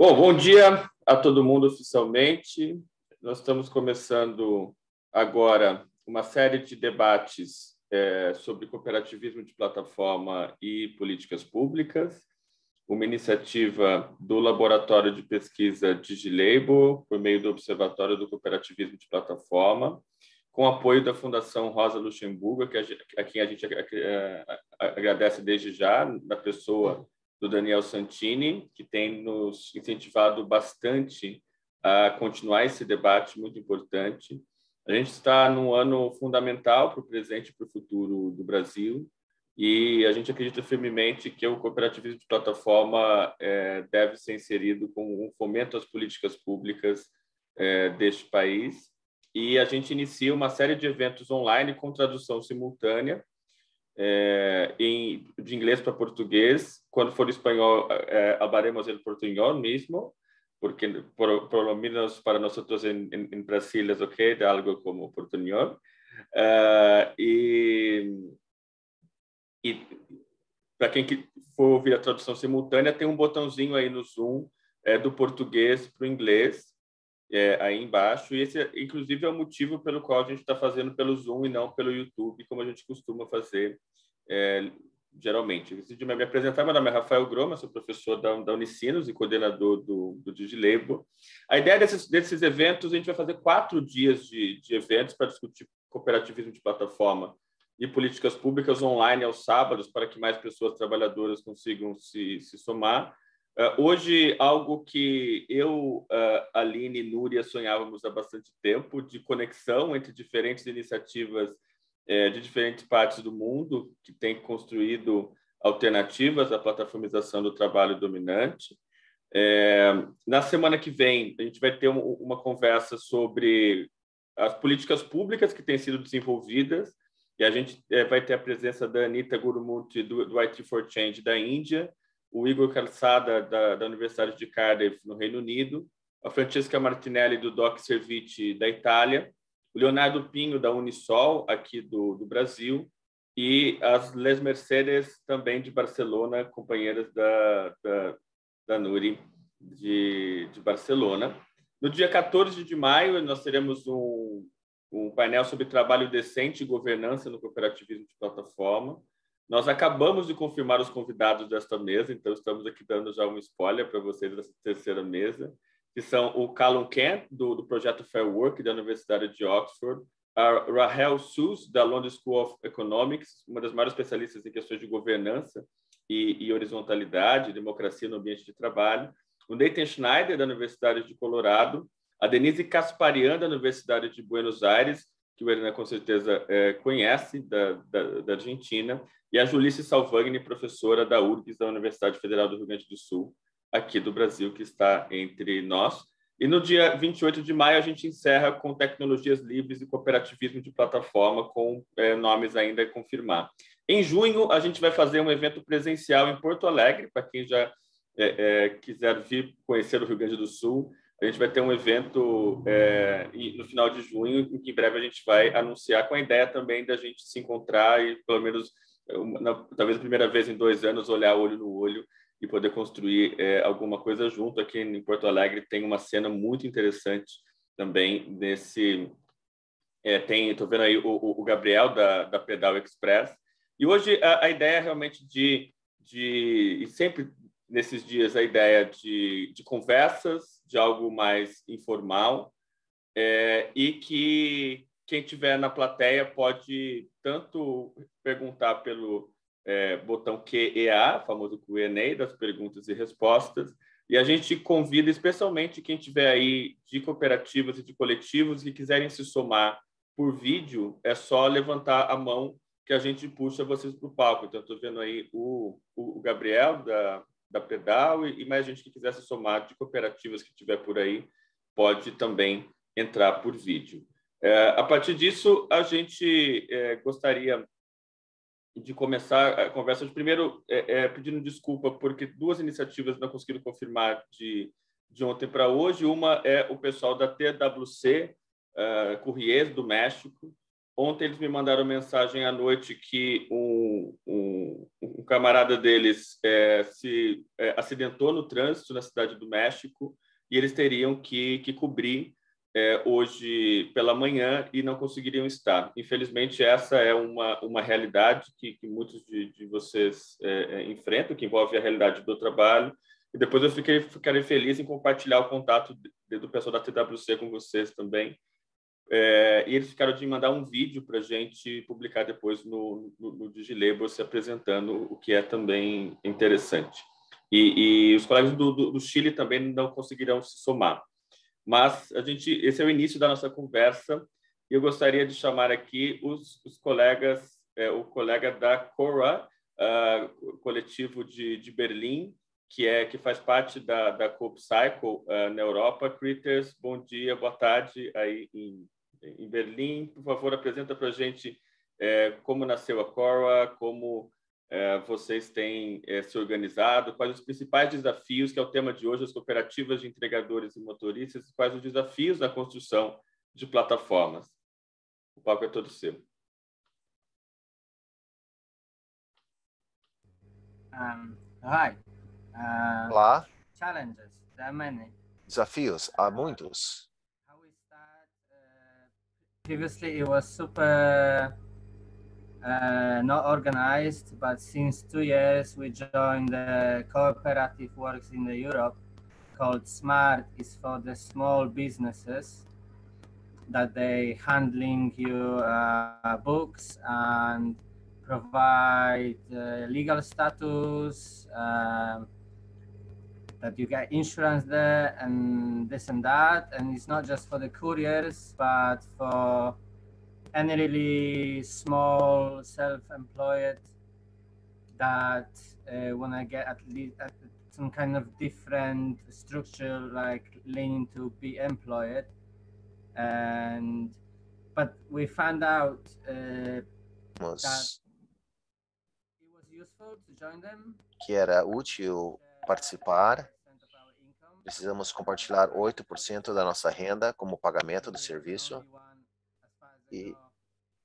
Bom dia a todo mundo oficialmente. Nós estamos começando agora uma série de debates sobre cooperativismo de plataforma e políticas públicas, uma iniciativa do Laboratório de Pesquisa DigiLabour, por meio do Observatório do Cooperativismo de Plataforma, com apoio da Fundação Rosa Luxemburgo, a quem a gente agradece desde já, na pessoa do Daniel Santini, que tem nos incentivado bastante a continuar esse debate muito importante. A gente está num ano fundamental para o presente e para o futuro do Brasil, e a gente acredita firmemente que o cooperativismo de plataforma deve ser inserido como um fomento às políticas públicas deste país. E a gente inicia uma série de eventos online com tradução simultânea de inglês para português. Quando for espanhol, hablaremos el portuñol mesmo, porque por lo menos para nós em Brasil é ok, de algo como portuñol. E para quem for ouvir a tradução simultânea, tem um botãozinho aí no Zoom do português para o inglês, aí embaixo. E esse, inclusive, é o motivo pelo qual a gente está fazendo pelo Zoom e não pelo YouTube, como a gente costuma fazer geralmente. Eu decidi me apresentar. Meu nome é Rafael Groma, sou professor da Unicinos e coordenador do DigiLabour. A ideia desses eventos, a gente vai fazer 4 dias de eventos para discutir cooperativismo de plataforma e políticas públicas online aos sábados, para que mais pessoas trabalhadoras consigam se somar. Hoje, algo que eu, Aline e Núria sonhávamos há bastante tempo, de conexão entre diferentes iniciativas de diferentes partes do mundo, que têm construído alternativas à plataformização do trabalho dominante. Na semana que vem, a gente vai ter uma conversa sobre as políticas públicas que têm sido desenvolvidas, e a gente vai ter a presença da Anita Gurumurti, do IT for Change, da Índia, o Igor Calçada, da Universidade de Cardiff, no Reino Unido, a Francesca Martinelli, do Doc Servici, da Itália, o Leonardo Pinho, da Unisol, aqui do Brasil, e as Les Mercedes, também de Barcelona, companheiras da Nuri, de Barcelona. No dia 14 de maio, nós teremos um painel sobre trabalho decente e governança no cooperativismo de plataforma. Nós acabamos de confirmar os convidados desta mesa, então estamos aqui dando já um spoiler para vocês dessa terceira mesa, que são o Callum Kent, do projeto Fair Work, da Universidade de Oxford, a Rahel Seuss, da London School of Economics, uma das maiores especialistas em questões de governança e horizontalidade, democracia no ambiente de trabalho, o Nathan Schneider, da Universidade de Colorado, a Denise Kasparian, da Universidade de Buenos Aires, que o Hernán com certeza conhece, da Argentina, e a Julice Salvagni, professora da URGS, da Universidade Federal do Rio Grande do Sul, aqui do Brasil, que está entre nós. E no dia 28 de maio, a gente encerra com tecnologias livres e cooperativismo de plataforma, com nomes ainda a confirmar. Em junho, a gente vai fazer um evento presencial em Porto Alegre, para quem já quiser vir conhecer o Rio Grande do Sul. A gente vai ter um evento no final de junho, em que em breve a gente vai anunciar, com a ideia também da gente se encontrar e, pelo menos, talvez a primeira vez em 2 anos, olhar olho no olho e poder construir alguma coisa junto. Aqui em Porto Alegre tem uma cena muito interessante também desse... Estou vendo aí o Gabriel, da Pedal Express. E hoje a ideia é realmente de sempre... Nesses dias, a ideia de conversas, de algo mais informal, e que quem estiver na plateia pode tanto perguntar pelo botão QEA, famoso Q&A, das perguntas e respostas, e a gente convida especialmente quem estiver aí de cooperativas e de coletivos que quiserem se somar por vídeo, é só levantar a mão que a gente puxa vocês para o palco. Então, estou vendo aí o Gabriel, da Pedal, e mais gente que quiser se somar de cooperativas que tiver por aí, pode também entrar por vídeo. A partir disso, a gente gostaria de começar a conversa, primeiro pedindo desculpa, porque 2 iniciativas não conseguiram confirmar de ontem para hoje. Uma é o pessoal da TWC Courier, do México, Ontem eles me mandaram mensagem à noite que um camarada deles se acidentou no trânsito na cidade do México e eles teriam que cobrir hoje pela manhã e não conseguiriam estar. Infelizmente, essa é uma realidade que muitos de vocês enfrentam, que envolve a realidade do trabalho. E depois eu ficarei feliz em compartilhar o contato do pessoal da TWC com vocês também. E eles ficaram de mandar um vídeo para a gente publicar depois no DigiLabour, se apresentando, o que é também interessante. E os colegas do Chile também não conseguirão se somar. Mas esse é o início da nossa conversa. E eu gostaria de chamar aqui os colegas, o colega da Khora, coletivo de Berlim, que faz parte da CoopCycle na Europa. Critters, bom dia, boa tarde aí em Berlim. Por favor, apresenta para a gente como nasceu a Khora, como vocês têm se organizado, quais os principais desafios, que é o tema de hoje, as cooperativas de entregadores e motoristas, quais os desafios na construção de plataformas. O palco é todo seu. Hi. Lá, desafios há muitos. Previously it was super not organized, but since 2 years we joined the cooperative works in the Europe called SMART. Is for the small businesses that they handling you books and provide legal status. That you get insurance there and this and that, and it's not just for the couriers, but for any really small self-employed that want to get at least some kind of different structure, like leaning to be employed. And but we found out that it was useful to join them. Que era útil participar. Precisamos compartilhar 8% da nossa renda como pagamento do serviço, e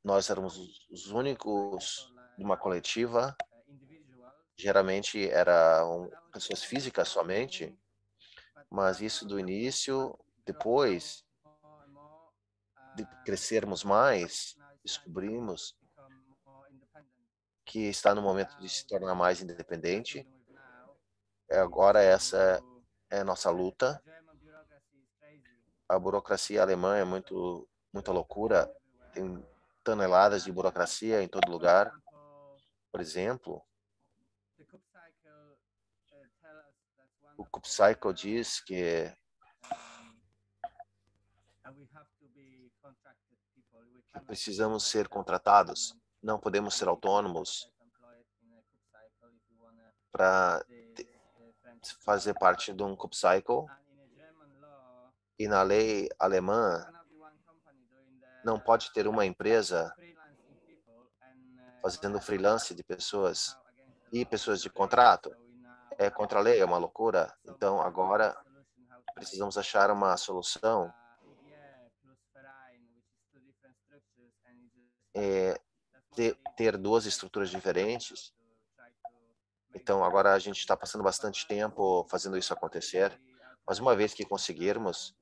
nós éramos os únicos de uma coletiva, geralmente eram pessoas físicas somente, mas isso do início, depois de crescermos mais, descobrimos que está no momento de se tornar mais independente. Agora essa é a nossa luta. A burocracia alemã é muita loucura. Tem toneladas de burocracia em todo lugar. Por exemplo, o CoopCycle diz que precisamos ser contratados. Não podemos ser autônomos para fazer parte de um CoopCycle, e na lei alemã não pode ter uma empresa fazendo freelance de pessoas e pessoas de contrato. É contra a lei, é uma loucura. Então agora precisamos achar uma solução. Ter duas estruturas diferentes. Então, agora a gente está passando bastante tempo fazendo isso acontecer, mas uma vez que conseguirmos,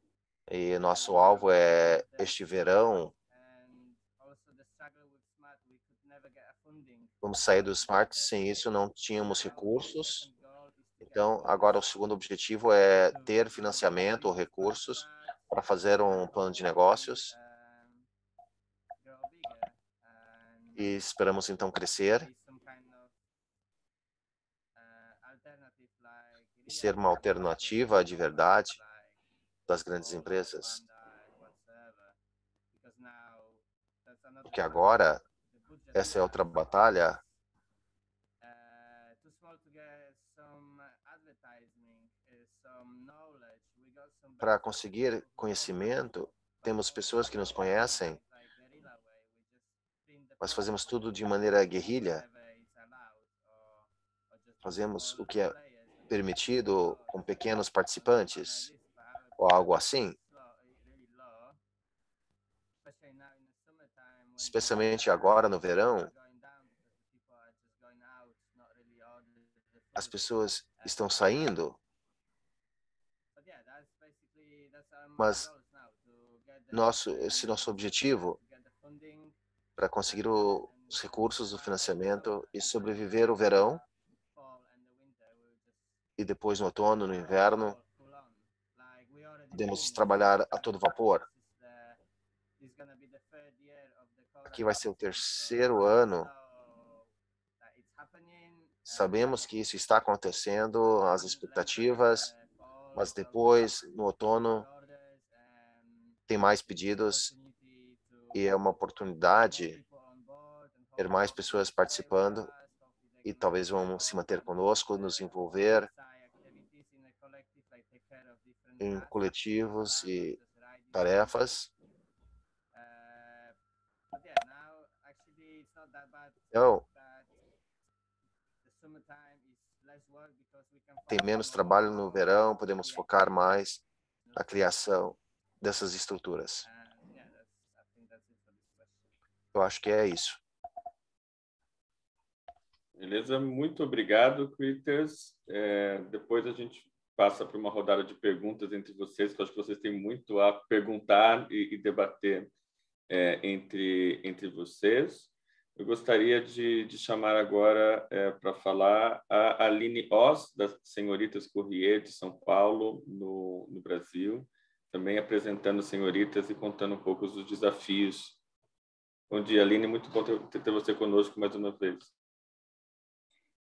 e nosso alvo é este verão, vamos sair do Smart. Sem isso, não tínhamos recursos. Então, agora o segundo objetivo é ter financiamento ou recursos para fazer um plano de negócios. E esperamos, então, crescer. Ser uma alternativa de verdade das grandes empresas. Porque agora, essa é outra batalha. Para conseguir conhecimento, temos pessoas que nos conhecem, mas fazemos tudo de maneira guerrilha. Fazemos o que é permitido com pequenos participantes ou algo assim. especialmente agora no verão, as pessoas estão saindo, mas nosso objetivo para conseguir os recursos do financiamento e sobreviver o verão e depois no outono, no inverno, podemos trabalhar a todo vapor. Aqui vai ser o terceiro ano. Sabemos que isso está acontecendo, as expectativas, mas depois, no outono, tem mais pedidos e é uma oportunidade ter mais pessoas participando e talvez vão se manter conosco, nos envolver em coletivos e tarefas. Então, tem menos trabalho no verão, podemos focar mais na criação dessas estruturas. Eu acho que é isso. Beleza, muito obrigado, Critters. Depois a gente passa para uma rodada de perguntas entre vocês, que eu acho que vocês têm muito a perguntar e debater entre vocês. Eu gostaria de chamar agora para falar a Aline Os, das Señoritas Courier de São Paulo, no Brasil, também apresentando Senhoritas e contando um pouco dos desafios. Bom dia, Aline, muito bom ter você conosco mais uma vez.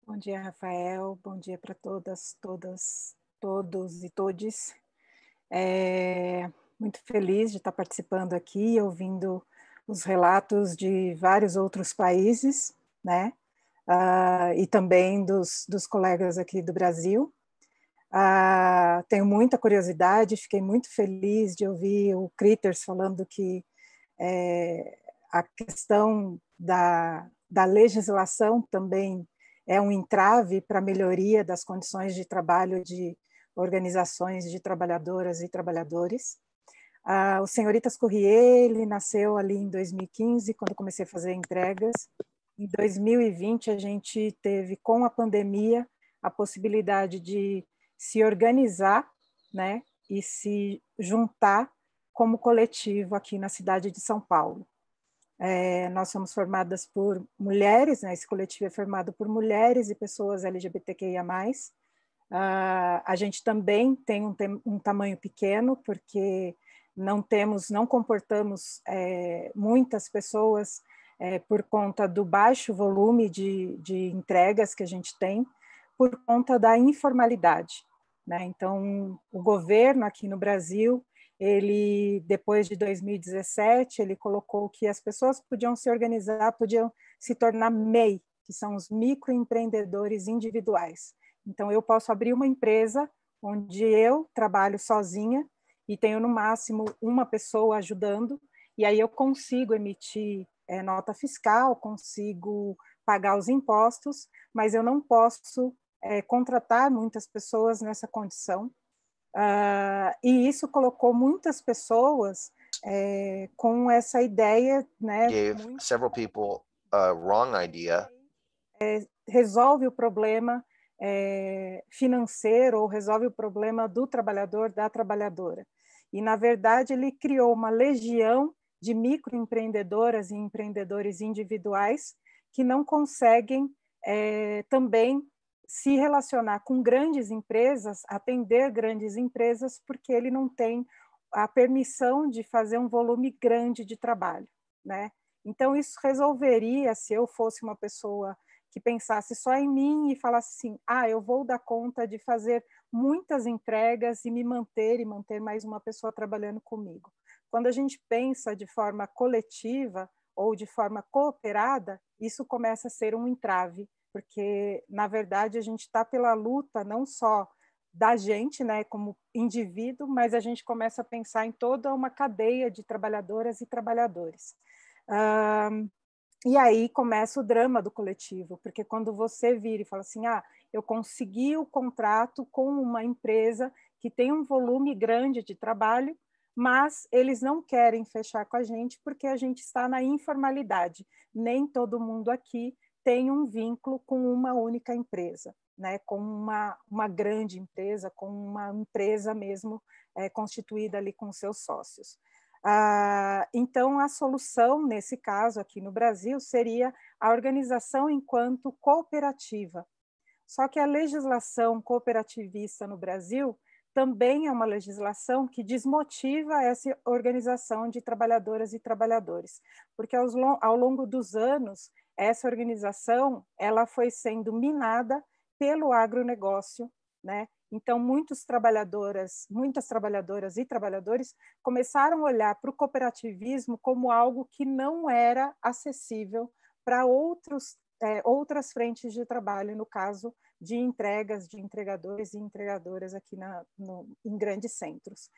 Bom dia, Rafael, bom dia para todas, todos e todes. Muito feliz de estar participando aqui, ouvindo os relatos de vários outros países, né? E também dos colegas aqui do Brasil. Tenho muita curiosidade, fiquei muito feliz de ouvir o Critters falando que a questão da legislação também é um entrave para a melhoria das condições de trabalho de organizações de trabalhadoras e trabalhadores. O Señoritas Courier, ele nasceu ali em 2015, quando comecei a fazer entregas. Em 2020, a gente teve, com a pandemia, a possibilidade de se organizar, né, e se juntar como coletivo aqui na cidade de São Paulo. Nós somos formadas por mulheres, né, esse coletivo é formado por mulheres e pessoas LGBTQIA+. A gente também tem um tamanho pequeno, porque não comportamos muitas pessoas por conta do baixo volume de entregas que a gente tem, por conta da informalidade, né? Então, o governo aqui no Brasil, ele, depois de 2017, ele colocou que as pessoas podiam se organizar, podiam se tornar MEI, que são os microempreendedores individuais. Então, eu posso abrir uma empresa onde eu trabalho sozinha e tenho, no máximo, uma pessoa ajudando, e aí eu consigo emitir nota fiscal, consigo pagar os impostos, mas eu não posso contratar muitas pessoas nessa condição. E isso colocou muitas pessoas com essa ideia, né? Gave several people a wrong idea. Resolve o problema financeiro ou resolve o problema do trabalhador, da trabalhadora. E, na verdade, ele criou uma legião de microempreendedoras e empreendedores individuais que não conseguem também se relacionar com grandes empresas, atender grandes empresas, porque ele não tem a permissão de fazer um volume grande de trabalho, né? Então, isso resolveria se eu fosse uma pessoa que pensasse só em mim e falasse assim, eu vou dar conta de fazer muitas entregas e me manter, e manter mais uma pessoa trabalhando comigo. Quando a gente pensa de forma coletiva ou de forma cooperada, isso começa a ser um entrave, porque, na verdade, a gente está pela luta não só da gente, né, como indivíduo, mas a gente começa a pensar em toda uma cadeia de trabalhadoras e trabalhadores. E aí começa o drama do coletivo, porque quando você vira e fala assim, eu consegui o contrato com uma empresa que tem um volume grande de trabalho, mas eles não querem fechar com a gente porque a gente está na informalidade. Nem todo mundo aqui tem um vínculo com uma única empresa, né? Com uma grande empresa, com uma empresa mesmo constituída ali com seus sócios. Então, a solução, nesse caso aqui no Brasil, seria a organização enquanto cooperativa. Só que a legislação cooperativista no Brasil também é uma legislação que desmotiva essa organização de trabalhadoras e trabalhadores, porque ao longo dos anos, essa organização ela foi sendo minada pelo agronegócio, né? Então, muitas trabalhadoras e trabalhadores começaram a olhar para o cooperativismo como algo que não era acessível para outras frentes de trabalho, no caso de entregas, de entregadores e entregadoras aqui em grandes centros.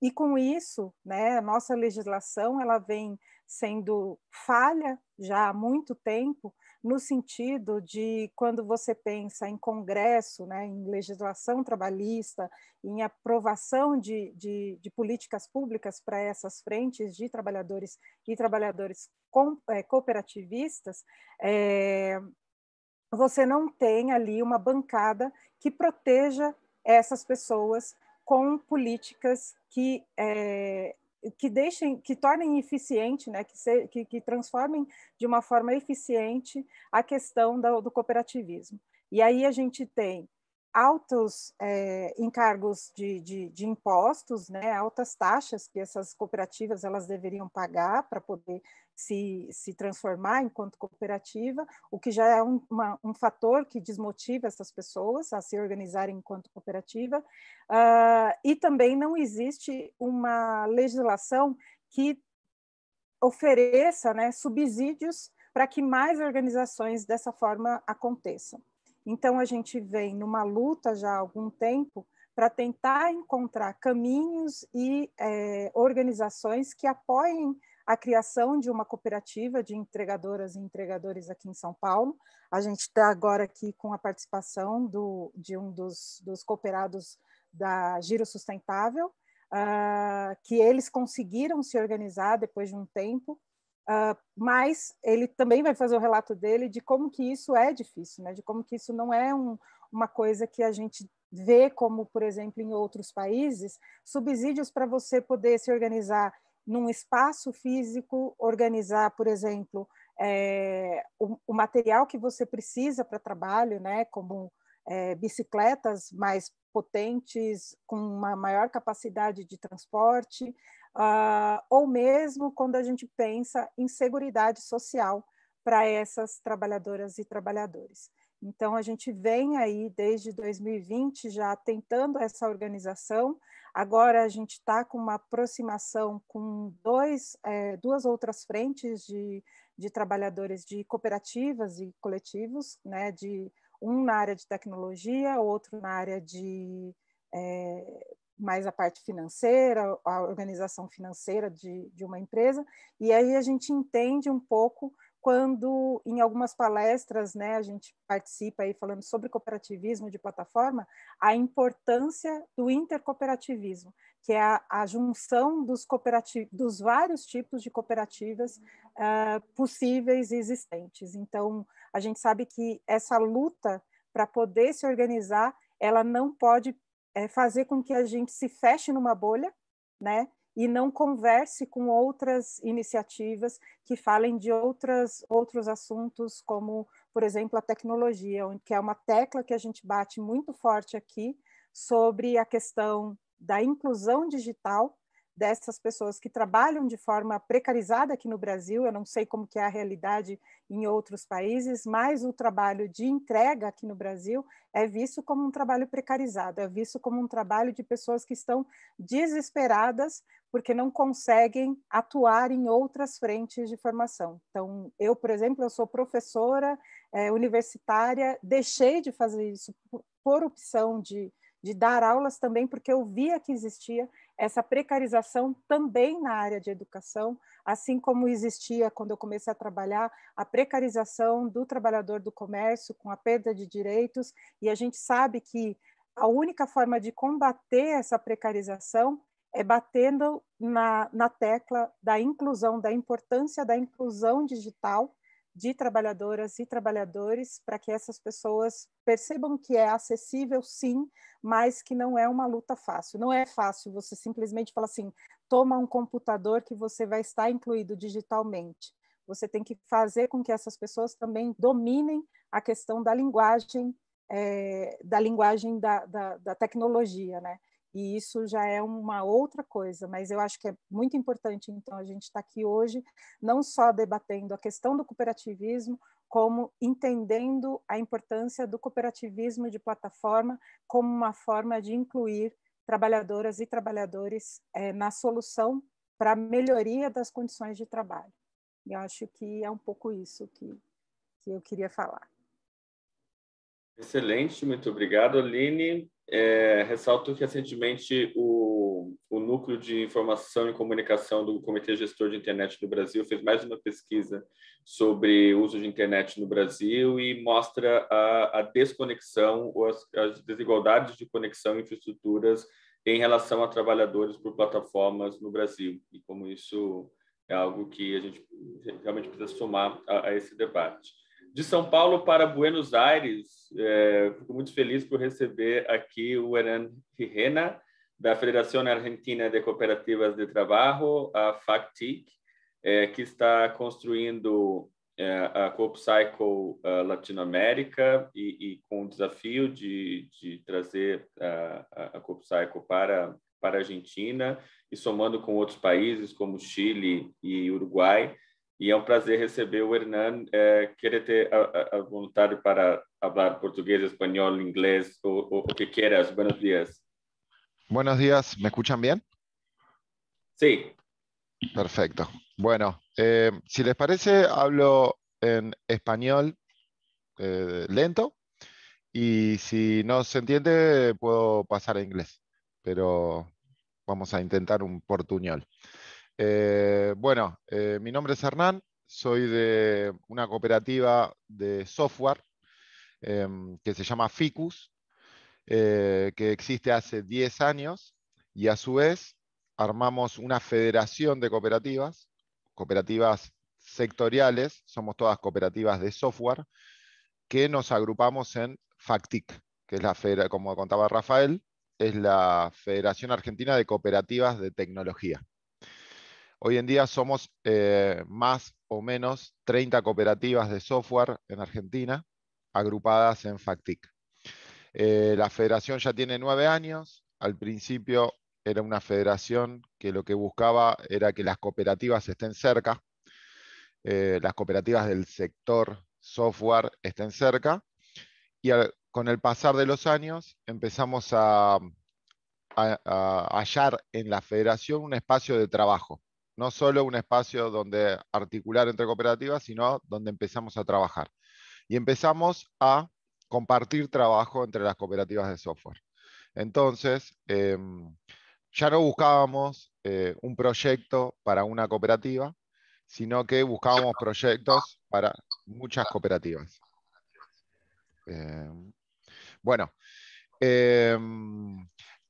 E com isso, né, a nossa legislação ela vem sendo falha já há muito tempo, no sentido de quando você pensa em congresso, né, em legislação trabalhista, em aprovação de políticas públicas para essas frentes de trabalhadores e trabalhadoras cooperativistas, você não tem ali uma bancada que proteja essas pessoas com políticas que tornem eficiente, né, que transformem de uma forma eficiente a questão do cooperativismo. E aí a gente tem altos encargos de impostos, né, altas taxas que essas cooperativas elas deveriam pagar para poder se transformar enquanto cooperativa, o que já é um fator que desmotiva essas pessoas a se organizarem enquanto cooperativa. E também não existe uma legislação que ofereça, né, subsídios para que mais organizações dessa forma aconteçam. Então, a gente vem numa luta já há algum tempo para tentar encontrar caminhos e organizações que apoiem a criação de uma cooperativa de entregadoras e entregadores aqui em São Paulo. A gente está agora aqui com a participação de um dos cooperados da Giro Sustentável, que eles conseguiram se organizar depois de um tempo, mas ele também vai fazer o relato dele de como que isso é difícil, né? De como que isso não é uma coisa que a gente vê como, por exemplo, em outros países, subsídios para você poder se organizar num espaço físico, organizar, por exemplo, o material que você precisa para trabalho, né? Como bicicletas mais potentes, com uma maior capacidade de transporte, ou mesmo quando a gente pensa em seguridade social para essas trabalhadoras e trabalhadores. Então, a gente vem aí desde 2020 já tentando essa organização. Agora a gente está com uma aproximação com duas outras frentes de trabalhadores de cooperativas e coletivos, né? Um na área de tecnologia, outro na área de... mais a parte financeira, a organização financeira de uma empresa, e aí a gente entende um pouco quando, em algumas palestras, né, a gente participa aí falando sobre cooperativismo de plataforma, a importância do intercooperativismo, que é a junção dos vários tipos de cooperativas possíveis e existentes. Então, a gente sabe que essa luta para poder se organizar, ela não pode fazer com que a gente se feche numa bolha, né, e não converse com outras iniciativas que falem de outros assuntos, como, por exemplo, a tecnologia, que é uma tecla que a gente bate muito forte aqui sobre a questão da inclusão digital dessas pessoas que trabalham de forma precarizada aqui no Brasil. Eu não sei como que é a realidade em outros países, mas o trabalho de entrega aqui no Brasil é visto como um trabalho precarizado, é visto como um trabalho de pessoas que estão desesperadas porque não conseguem atuar em outras frentes de formação. Então, eu, por exemplo, eu sou professora universitária, deixei de fazer isso por opção de dar aulas também, porque eu via que existia essa precarização também na área de educação, assim como existia quando eu comecei a trabalhar a precarização do trabalhador do comércio com a perda de direitos, e a gente sabe que a única forma de combater essa precarização é batendo na tecla da inclusão, da importância da inclusão digital de trabalhadoras e trabalhadores, para que essas pessoas percebam que é acessível, sim, mas que não é uma luta fácil. Não é fácil você simplesmente falar assim, toma um computador que você vai estar incluído digitalmente. Você tem que fazer com que essas pessoas também dominem a questão da linguagem, da tecnologia, né? E isso já é uma outra coisa, mas eu acho que é muito importante, então, a gente estar aqui hoje, não só debatendo a questão do cooperativismo, como entendendo a importância do cooperativismo de plataforma como uma forma de incluir trabalhadoras e trabalhadores na solução para a melhoria das condições de trabalho. E eu acho que é um pouco isso que eu queria falar. Excelente, muito obrigado, Aline. Ressalto que recentemente o Núcleo de Informação e Comunicação do Comitê Gestor de Internet do Brasil fez mais uma pesquisa sobre o uso de internet no Brasil e mostra a desconexão, as desigualdades de conexão e infraestruturas em relação a trabalhadores por plataformas no Brasil, e como isso é algo que a gente realmente precisa somar a esse debate. De São Paulo para Buenos Aires, fico muito feliz por receber aqui o Hernán Gigena, da Federação Argentina de Cooperativas de Trabalho, a FACTTIC, que está construindo a CoopCycle Latinoamérica e com o desafio de trazer a CoopCycle para a Argentina, e somando com outros países como Chile e Uruguai. E é um prazer receber o Hernán. Quer ter a vontade para falar português, espanhol, inglês, o que quieras. Buenos días. Buenos días. ¿Me escuchan bien? Sí. Perfecto. Bueno, si les parece, hablo en español lento, y si no se entiende, puedo pasar a inglés, pero vamos a intentar un portuñol. Mi nombre es Hernán, soy de una cooperativa de software que se llama Ficus, que existe hace 10 años, y a su vez armamos una federación de cooperativas sectoriales, somos todas cooperativas de software, que nos agrupamos en FACTTIC, que es la federación, como contaba Rafael, es la Federación Argentina de Cooperativas de Tecnología. Hoy en día somos más o menos 30 cooperativas de software en Argentina, agrupadas en FACTTIC. La federación ya tiene 9 años. Al principio era una federación que lo que buscaba era que las cooperativas estén cerca, las cooperativas del sector software estén cerca, y con el pasar de los años empezamos a hallar en la federación un espacio de trabajo. No solo un espacio donde articular entre cooperativas, sino donde empezamos a trabajar. Y empezamos a compartir trabajo entre las cooperativas de software. Entonces, ya no buscábamos un proyecto para una cooperativa, sino que buscábamos proyectos para muchas cooperativas.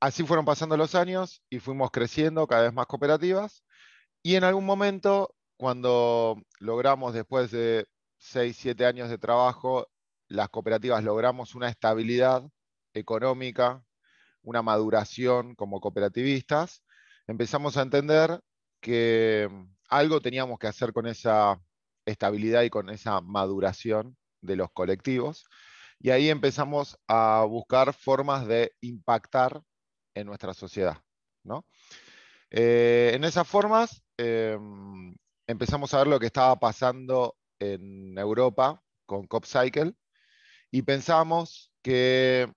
Así fueron pasando los años y fuimos creciendo cada vez más cooperativas. Y en algún momento, cuando logramos, después de 6, 7 años de trabajo, las cooperativas logramos una estabilidad económica, una maduración como cooperativistas, empezamos a entender que algo teníamos que hacer con esa estabilidad y con esa maduración de los colectivos. Y ahí empezamos a buscar formas de impactar en nuestra sociedad, ¿no? En esas formas empezamos a ver lo que estaba pasando en Europa con Coopcycle y pensamos que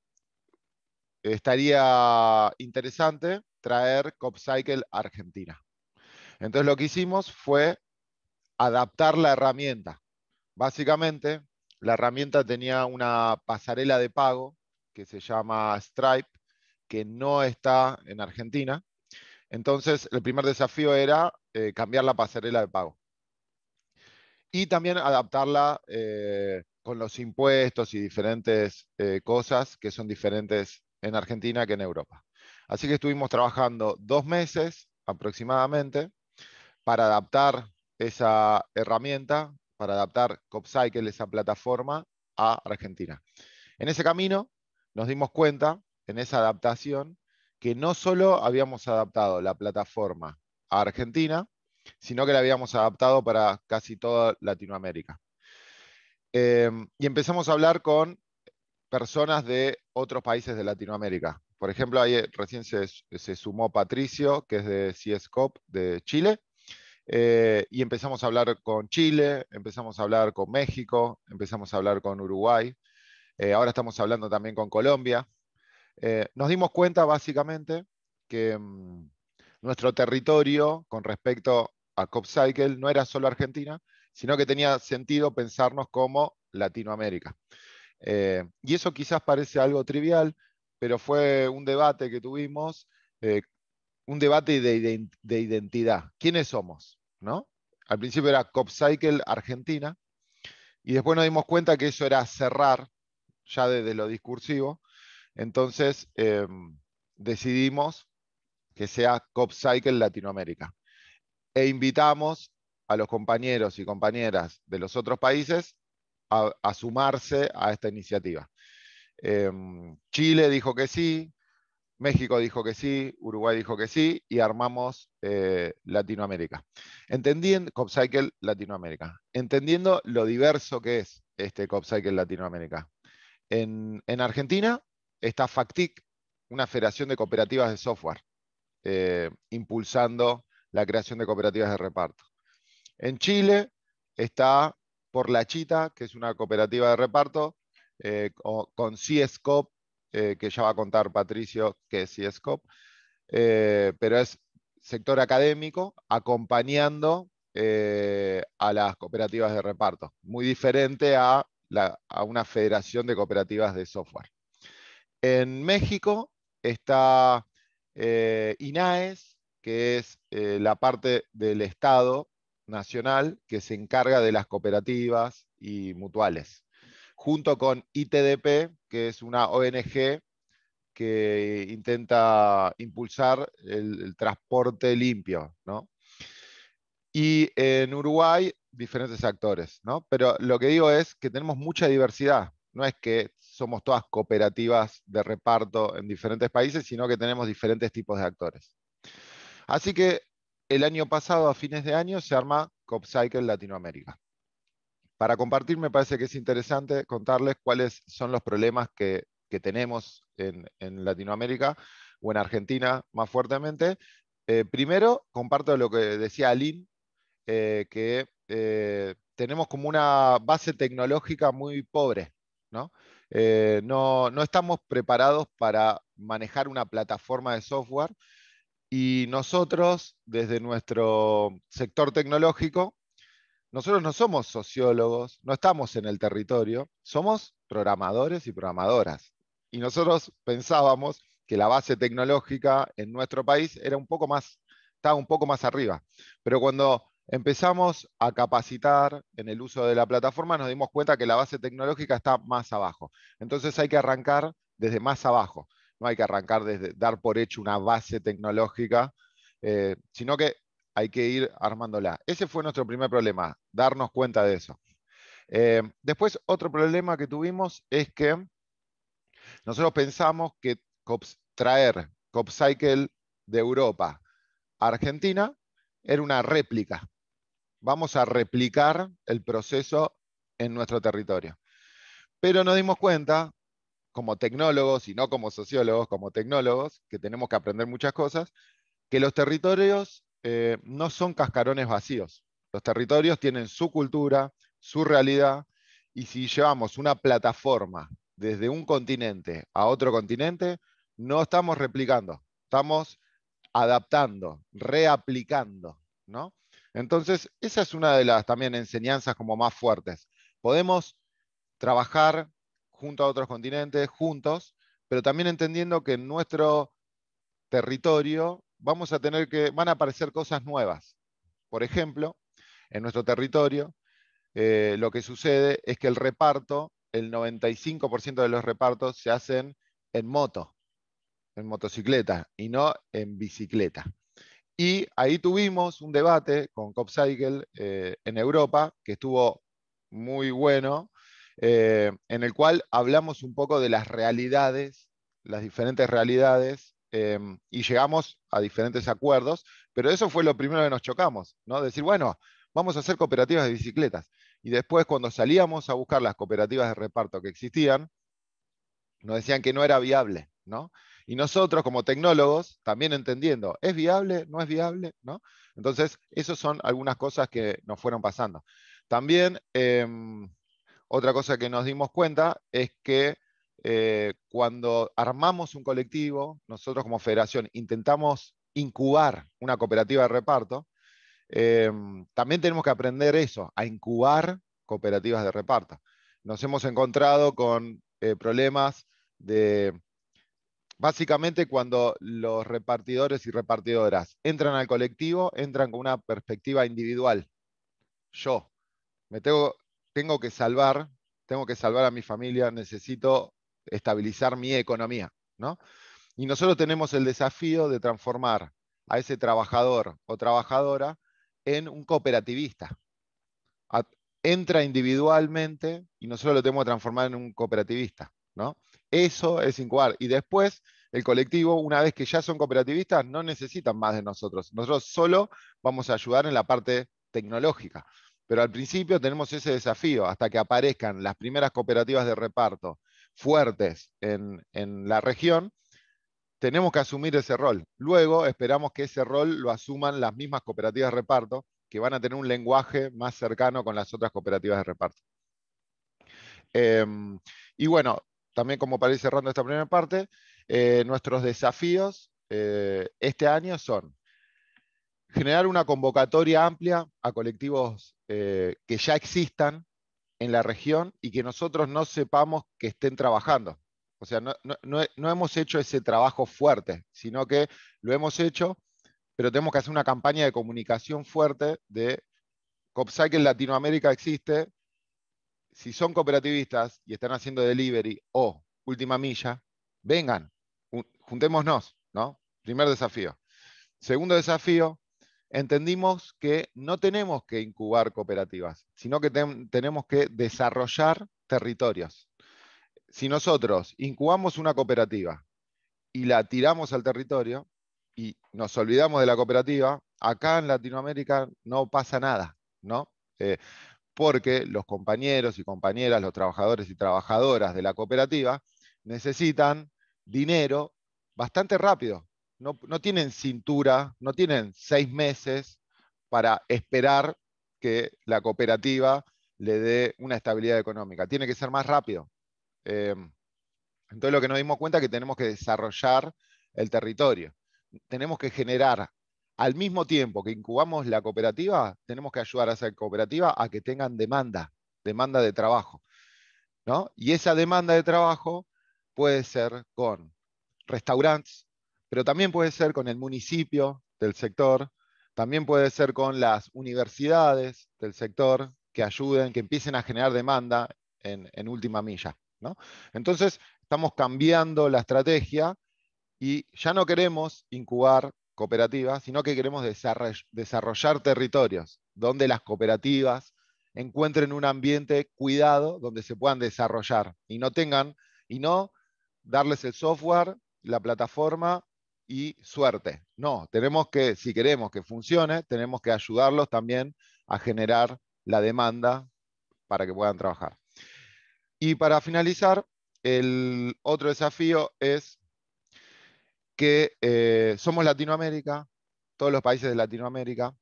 estaría interesante traer Coopcycle a Argentina. Entonces lo que hicimos fue adaptar la herramienta. Básicamente, la herramienta tenía una pasarela de pago que se llama Stripe, que no está en Argentina. Entonces, el primer desafío era cambiar la pasarela de pago. Y también adaptarla con los impuestos y diferentes cosas que son diferentes en Argentina que en Europa. Así que estuvimos trabajando 2 meses aproximadamente para adaptar esa herramienta, para adaptar Coopcycle, esa plataforma, a Argentina. En ese camino nos dimos cuenta, en esa adaptación, que no solo habíamos adaptado la plataforma a Argentina, sino que la habíamos adaptado para casi toda Latinoamérica. Y empezamos a hablar con personas de otros países de Latinoamérica. Por ejemplo, ahí recién se sumó Patricio, que es de CSCOP de Chile, y empezamos a hablar con Chile, empezamos a hablar con México, empezamos a hablar con Uruguay, ahora estamos hablando también con Colombia. Nos dimos cuenta básicamente que nuestro territorio con respecto a Coopcycle no era solo Argentina, sino que tenía sentido pensarnos como Latinoamérica. Y eso quizás parece algo trivial, pero fue un debate que tuvimos, un debate de identidad. ¿Quiénes somos? ¿No? Al principio era Coopcycle Argentina, y después nos dimos cuenta que eso era cerrar, ya desde lo discursivo. Entonces decidimos que sea Coopcycle Latinoamérica. E invitamos a los compañeros y compañeras de los otros países a sumarse a esta iniciativa. Chile dijo que sí, México dijo que sí, Uruguay dijo que sí, y armamos Latinoamérica. Entendiendo Coopcycle Latinoamérica, entendiendo lo diverso que es este Coopcycle Latinoamérica. En Argentina está FACTTIC, una federación de cooperativas de software, impulsando la creación de cooperativas de reparto. En Chile está Por La Chita, que es una cooperativa de reparto, con CSCOP, que ya va a contar Patricio, que es CSCOP, pero es sector académico, acompañando a las cooperativas de reparto. Muy diferente a una federación de cooperativas de software. En México está INAES, que es la parte del Estado nacional que se encarga de las cooperativas y mutuales, junto con ITDP, que es una ONG que intenta impulsar el transporte limpio, ¿no? Y en Uruguay, diferentes actores, ¿no? Pero lo que digo es que tenemos mucha diversidad, no es que somos todas cooperativas de reparto en diferentes países, sino que tenemos diferentes tipos de actores. Así que el año pasado, a fines de año, se arma Coopcycle Latinoamérica. Para compartir, me parece que es interesante contarles cuáles son los problemas que tenemos en Latinoamérica, o en Argentina más fuertemente. Primero, comparto lo que decía Aline, que tenemos como una base tecnológica muy pobre, ¿no? No estamos preparados para manejar una plataforma de software. Y nosotros, desde nuestro sector tecnológico, nosotros no somos sociólogos, no estamos en el territorio, somos programadores y programadoras. Y nosotros pensábamos que la base tecnológica en nuestro país era un poco más, estaba un poco más arriba. Pero cuando empezamos a capacitar en el uso de la plataforma, nos dimos cuenta que la base tecnológica está más abajo. Entonces hay que arrancar desde más abajo. No hay que arrancar desde dar por hecho una base tecnológica, sino que hay que ir armándola. Ese fue nuestro primer problema, darnos cuenta de eso. Después, otro problema que tuvimos es que nosotros pensamos que traer Coopcycle de Europa a Argentina era una réplica. Vamos a replicar el proceso en nuestro territorio. Pero nos dimos cuenta, como tecnólogos y no como sociólogos, como tecnólogos, que tenemos que aprender muchas cosas, que los territorios no son cascarones vacíos. Los territorios tienen su cultura, su realidad, y si llevamos una plataforma desde un continente a otro continente, no estamos replicando, estamos adaptando, reaplicando, ¿no? Entonces, esa es una de las también enseñanzas como más fuertes. Podemos trabajar junto a otros continentes, juntos, pero también entendiendo que en nuestro territorio van a aparecer cosas nuevas. Por ejemplo, en nuestro territorio, lo que sucede es que el reparto, el 95% de los repartos se hacen en moto. en motocicleta y no en bicicleta. Y ahí tuvimos un debate con Coopcycle en Europa, que estuvo muy bueno, en el cual hablamos un poco de las realidades, las diferentes realidades, y llegamos a diferentes acuerdos, pero eso fue lo primero que nos chocamos, ¿no? Decir, bueno, vamos a hacer cooperativas de bicicletas. Y después, cuando salíamos a buscar las cooperativas de reparto que existían, nos decían que no era viable, ¿no? Y nosotros, como tecnólogos, también entendiendo, ¿es viable? ¿No es viable? ¿No? Entonces, esas son algunas cosas que nos fueron pasando. También, otra cosa que nos dimos cuenta es que cuando armamos un colectivo, nosotros como federación intentamos incubar una cooperativa de reparto, también tenemos que aprender eso, a incubar cooperativas de reparto. Nos hemos encontrado con problemas de... Básicamente, cuando los repartidores y repartidoras entran al colectivo, entran con una perspectiva individual. Yo me tengo que salvar a mi familia, necesito estabilizar mi economía, ¿no? Y nosotros tenemos el desafío de transformar a ese trabajador o trabajadora en un cooperativista. Entra individualmente y nosotros lo tenemos que transformar en un cooperativista, ¿no? Eso es incubar. Y después, el colectivo, una vez que ya son cooperativistas, no necesitan más de nosotros. Nosotros solo vamos a ayudar en la parte tecnológica. Pero al principio tenemos ese desafío, hasta que aparezcan las primeras cooperativas de reparto fuertes en la región, tenemos que asumir ese rol. Luego esperamos que ese rol lo asuman las mismas cooperativas de reparto, que van a tener un lenguaje más cercano con las otras cooperativas de reparto. Y bueno, también como para ir cerrando esta primera parte, nuestros desafíos este año son generar una convocatoria amplia a colectivos que ya existan en la región y que nosotros no sepamos que estén trabajando. O sea, no hemos hecho ese trabajo fuerte, sino que lo hemos hecho, pero tenemos que hacer una campaña de comunicación fuerte de CoopCycle Latinoamérica existe. Si son cooperativistas y están haciendo delivery o última milla, vengan, juntémonos, ¿no? Primer desafío. Segundo desafío, entendimos que no tenemos que incubar cooperativas, sino que tenemos que desarrollar territorios. Si nosotros incubamos una cooperativa y la tiramos al territorio y nos olvidamos de la cooperativa, acá en Latinoamérica no pasa nada, ¿no? Porque los compañeros y compañeras, los trabajadores y trabajadoras de la cooperativa necesitan dinero bastante rápido. No tienen cintura, no tienen 6 meses para esperar que la cooperativa le dé una estabilidad económica. Tiene que ser más rápido. Entonces lo que nos dimos cuenta es que tenemos que desarrollar el territorio. Tenemos que generar... Al mismo tiempo que incubamos la cooperativa, tenemos que ayudar a esa cooperativa a que tengan demanda de trabajo, ¿no? Y esa demanda de trabajo puede ser con restaurantes, pero también puede ser con el municipio del sector, también puede ser con las universidades del sector que ayuden, que empiecen a generar demanda en última milla, ¿no? Entonces, estamos cambiando la estrategia y ya no queremos incubar cooperativas, sino que queremos desarrollar territorios donde las cooperativas encuentren un ambiente cuidado donde se puedan desarrollar y no darles el software, la plataforma y suerte. No, tenemos que, si queremos que funcione, tenemos que ayudarlos también a generar la demanda para que puedan trabajar. Y para finalizar, el otro desafío es que somos Latinoamérica, todos los países de Latinoamérica,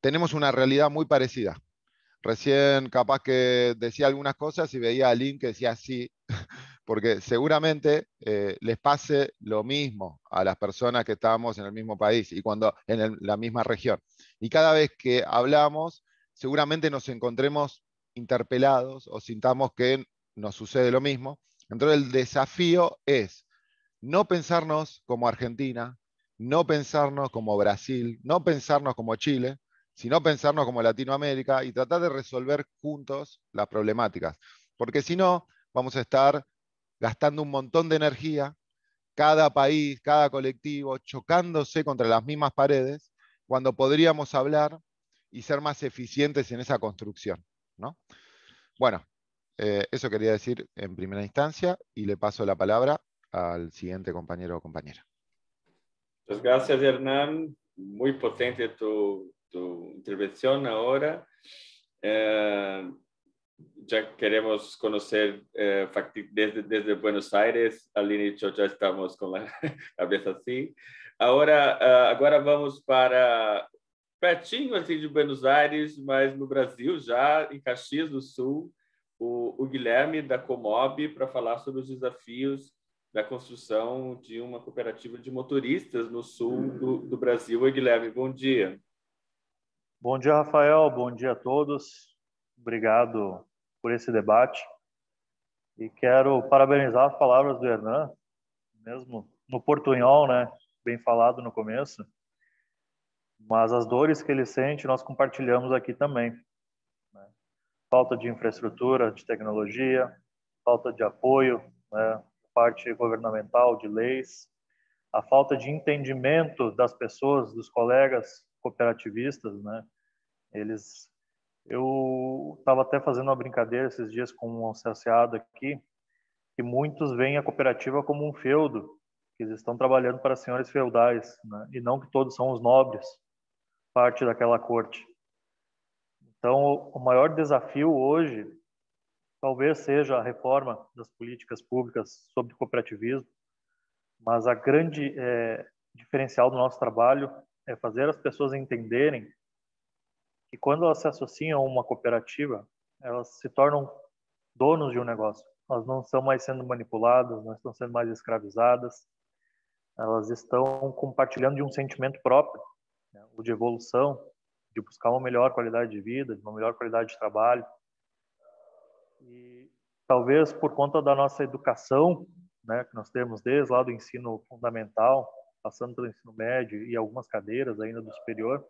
tenemos una realidad muy parecida. Recién capaz que decía algunas cosas y veía a Aline que decía sí, porque seguramente les pase lo mismo a las personas que estamos en el mismo país y cuando en la misma región. Y cada vez que hablamos, seguramente nos encontremos interpelados o sintamos que nos sucede lo mismo. Entonces el desafío es no pensarnos como Argentina, no pensarnos como Brasil, no pensarnos como Chile, sino pensarnos como Latinoamérica y tratar de resolver juntos las problemáticas. Porque si no, vamos a estar gastando un montón de energía cada país, cada colectivo, chocándose contra las mismas paredes, cuando podríamos hablar y ser más eficientes en esa construcción, ¿no? Bueno, eso quería decir en primera instancia, y le paso la palabra al siguiente compañero o compañera. Muchas gracias, Hernán. Muy potente tu intervención ahora. Já queremos conhecer FACTTIC desde Buenos Aires. Aline e eu já estamos com a cabeça assim. Agora vamos para pertinho assim de Buenos Aires, mas no Brasil já, em Caxias do Sul, o Guilherme da Comobi para falar sobre os desafios da construção de uma cooperativa de motoristas no sul do Brasil. Oi, Guilherme, bom dia. Bom dia, Rafael. Bom dia a todos. Obrigado por esse debate, e quero parabenizar as palavras do Hernán, mesmo no portunhol, né, bem falado no começo, mas as dores que ele sente nós compartilhamos aqui também, né? Falta de infraestrutura, de tecnologia, falta de apoio, né, parte governamental, de leis, a falta de entendimento das pessoas, dos colegas cooperativistas, né, eles... Eu estava até fazendo uma brincadeira esses dias com um associado aqui, que muitos veem a cooperativa como um feudo, que eles estão trabalhando para senhores feudais, né? E não que todos são os nobres, parte daquela corte. Então, o maior desafio hoje talvez seja a reforma das políticas públicas sobre cooperativismo, mas a grande diferencial do nosso trabalho é fazer as pessoas entenderem que quando elas se associam a uma cooperativa, elas se tornam donos de um negócio. Elas não estão mais sendo manipuladas, não estão sendo mais escravizadas, elas estão compartilhando de um sentimento próprio, né? O de evolução, de buscar uma melhor qualidade de vida, de uma melhor qualidade de trabalho. E talvez por conta da nossa educação, né, que nós temos desde lá do ensino fundamental, passando pelo ensino médio e algumas cadeiras ainda do superior,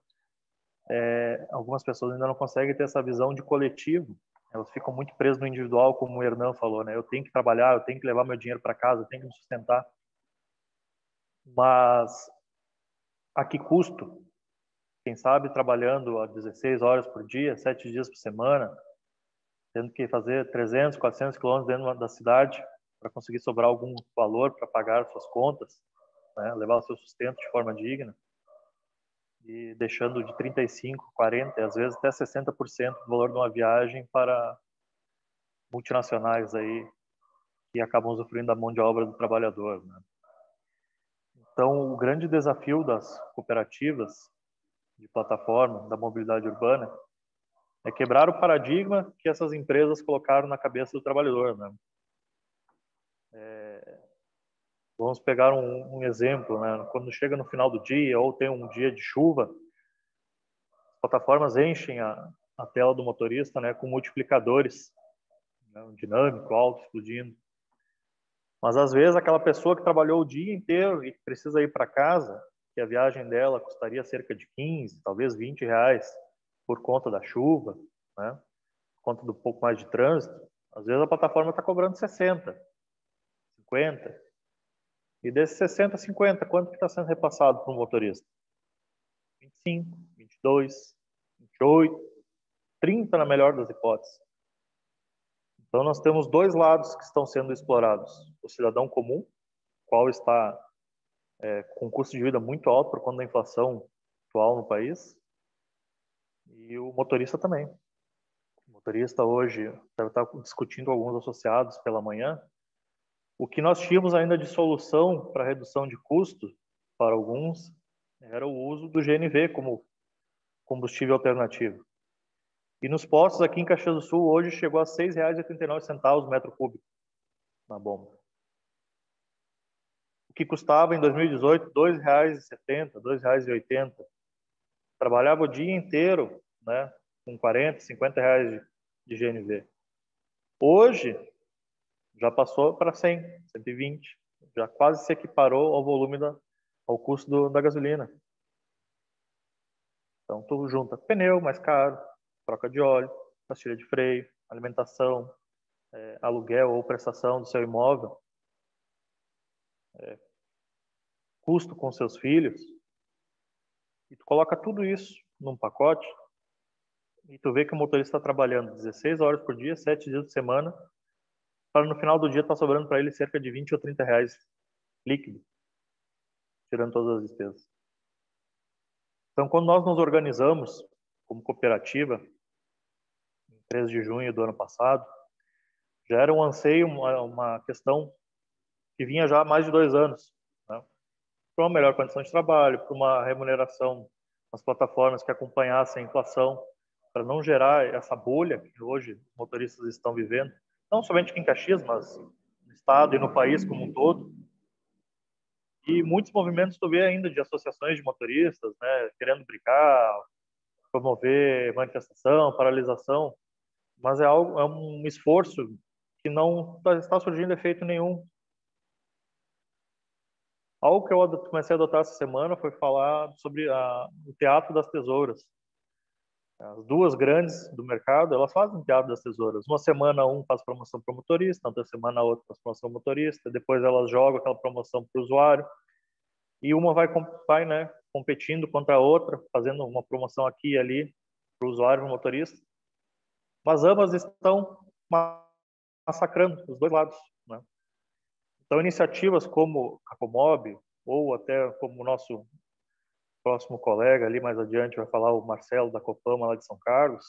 algumas pessoas ainda não conseguem ter essa visão de coletivo. Elas ficam muito presas no individual, como o Hernán falou, né? Eu tenho que trabalhar, eu tenho que levar meu dinheiro para casa, eu tenho que me sustentar. Mas a que custo? Quem sabe trabalhando a 16 horas por dia, 7 dias por semana, tendo que fazer 300, 400 quilômetros dentro da cidade para conseguir sobrar algum valor para pagar suas contas, né? Levar o seu sustento de forma digna. E deixando de 35%, 40%, às vezes até 60% do valor de uma viagem para multinacionais aí que acabam usufruindo da mão de obra do trabalhador, né? Então, o grande desafio das cooperativas de plataforma, da mobilidade urbana, é quebrar o paradigma que essas empresas colocaram na cabeça do trabalhador, né? Vamos pegar um exemplo, né? Quando chega no final do dia ou tem um dia de chuva, as plataformas enchem a tela do motorista, né, com multiplicadores, né, um dinâmico alto explodindo. Mas às vezes aquela pessoa que trabalhou o dia inteiro e que precisa ir para casa, que a viagem dela custaria cerca de 15, talvez R$20 por conta da chuva, né, por conta do pouco mais de trânsito, às vezes a plataforma está cobrando 60, 50. E desses 60, 50, quanto que está sendo repassado para o motorista? 25, 22, 28, 30 na melhor das hipóteses. Então nós temos dois lados que estão sendo explorados. O cidadão comum, qual está com um custo de vida muito alto por conta da inflação atual no país. E o motorista também. O motorista hoje deve estar discutindo com alguns associados pela manhã. O que nós tínhamos ainda de solução para redução de custo, para alguns, era o uso do GNV como combustível alternativo. E nos postos aqui em Caxias do Sul, hoje chegou a R$ 6,89 o metro cúbico na bomba. O que custava em 2018 R$ 2,70, R$ 2,80. Trabalhava o dia inteiro, né, com R$ 40, R$ 50 de GNV. Hoje já passou para 100, 120, já quase se equiparou ao volume, ao custo da gasolina. Então, tu junta pneu mais caro, troca de óleo, pastilha de freio, alimentação, aluguel ou prestação do seu imóvel, custo com seus filhos, e tu coloca tudo isso num pacote e tu vê que o motorista está trabalhando 16 horas por dia, 7 dias por semana, para no final do dia estar sobrando para ele cerca de 20 ou 30 reais líquido, tirando todas as despesas. Então, quando nós nos organizamos como cooperativa, em 13 de junho do ano passado, já era um anseio, uma questão que vinha já há mais de 2 anos, né? Para uma melhor condição de trabalho, para uma remuneração nas plataformas que acompanhassem a inflação, para não gerar essa bolha que hoje os motoristas estão vivendo, não somente aqui em Caxias, mas no estado e no país como um todo. E muitos movimentos tu vê ainda de associações de motoristas, né, querendo brincar, promover manifestação, paralisação, mas é um esforço que não está surgindo efeito nenhum. Algo que eu comecei a adotar essa semana foi falar sobre o Teatro das Tesouras. As duas grandes do mercado, elas fazem Teatro das Tesouras. Uma semana um faz promoção para o motorista, outra semana a outra faz promoção para o motorista, depois elas jogam aquela promoção para o usuário, e uma vai né, competindo contra a outra, fazendo uma promoção aqui e ali para o usuário e para o motorista. Mas ambas estão massacrando os dois lados, né? Então, iniciativas como a Comobi, ou até como o nosso próximo colega ali mais adiante vai falar, o Marcelo da Copama lá de São Carlos,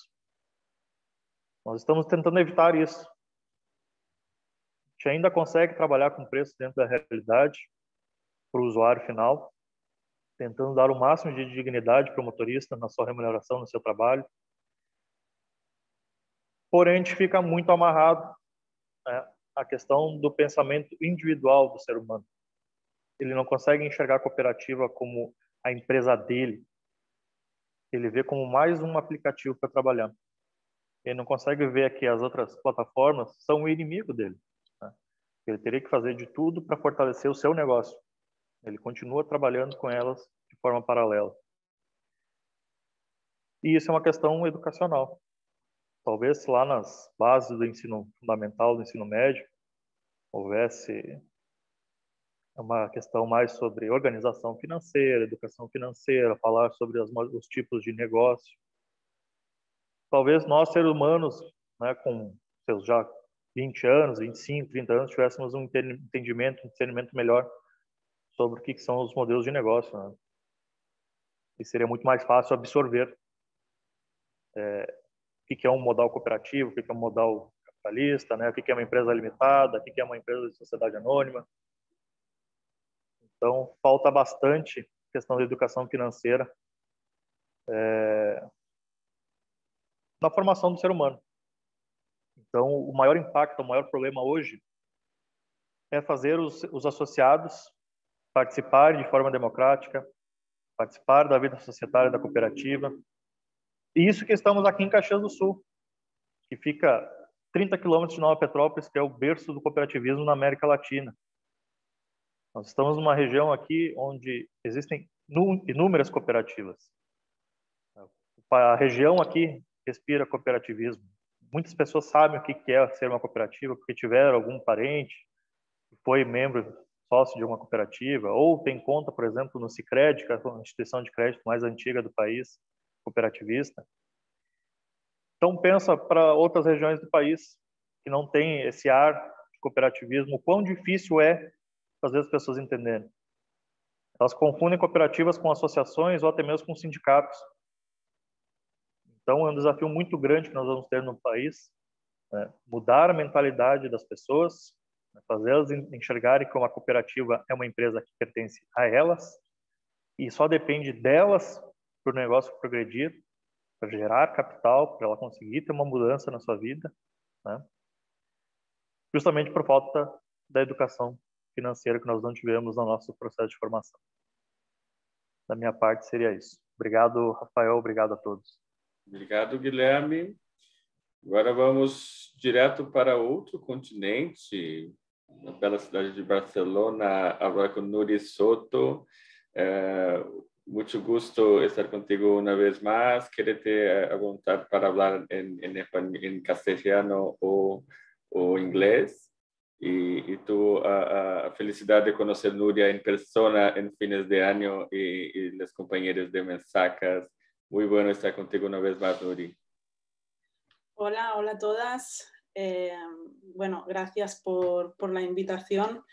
nós estamos tentando evitar isso. A gente ainda consegue trabalhar com preço dentro da realidade para o usuário final, tentando dar o máximo de dignidade para o motorista na sua remuneração, no seu trabalho. Porém, a gente fica muito amarrado, né, à questão do pensamento individual do ser humano. Ele não consegue enxergar a cooperativa como a empresa dele. Ele vê como mais um aplicativo para trabalhar. Ele não consegue ver que as outras plataformas são o inimigo dele, né? Ele teria que fazer de tudo para fortalecer o seu negócio. Ele continua trabalhando com elas de forma paralela. E isso é uma questão educacional. Talvez lá nas bases do ensino fundamental, do ensino médio, houvesse uma questão mais sobre organização financeira, educação financeira, falar sobre os tipos de negócio. Talvez nós, seres humanos, né, com seus já 20 anos, 25, 30 anos, tivéssemos um entendimento, um discernimento melhor sobre o que são os modelos de negócio, né? E seria muito mais fácil absorver o que é um modal cooperativo, o que é um modal capitalista, né? O que é uma empresa limitada, o que é uma empresa de sociedade anônima. Então, falta bastante questão da educação financeira na formação do ser humano. Então, o maior impacto, o maior problema hoje é fazer os associados participarem de forma democrática, participar da vida societária da cooperativa. E isso que estamos aqui em Caxias do Sul, que fica 30 quilômetros de Nova Petrópolis, que é o berço do cooperativismo na América Latina. Nós estamos numa região aqui onde existem inúmeras cooperativas. A região aqui respira cooperativismo. Muitas pessoas sabem o que é ser uma cooperativa, porque tiveram algum parente que foi membro, sócio de uma cooperativa, ou tem conta, por exemplo, no Sicredi, que é a instituição de crédito mais antiga do país, cooperativista. Então, pensa para outras regiões do país que não tem esse ar de cooperativismo, o quão difícil é fazer as pessoas entenderem. Elas confundem cooperativas com associações ou até mesmo com sindicatos. Então, é um desafio muito grande que nós vamos ter no país, né? Mudar a mentalidade das pessoas, né? Fazê-las enxergarem que uma cooperativa é uma empresa que pertence a elas e só depende delas para o negócio progredir, para gerar capital, para ela conseguir ter uma mudança na sua vida, né? Justamente por falta da educação financeira que nós não tivemos no nosso processo de formação. Da minha parte, seria isso. Obrigado, Rafael. Obrigado a todos. Obrigado, Guilherme. Agora vamos direto para outro continente, na bela cidade de Barcelona, agora com Núria Soto. Muito gusto estar contigo uma vez mais. Querete a vontade para falar em castelhano ou inglês. y tuvo la felicidad de conocer a Núria en persona en fines de año y los compañeros de Mensakas. Muy bueno estar contigo una vez más, Núria. Hola, hola a todas. Bueno, gracias por la invitación.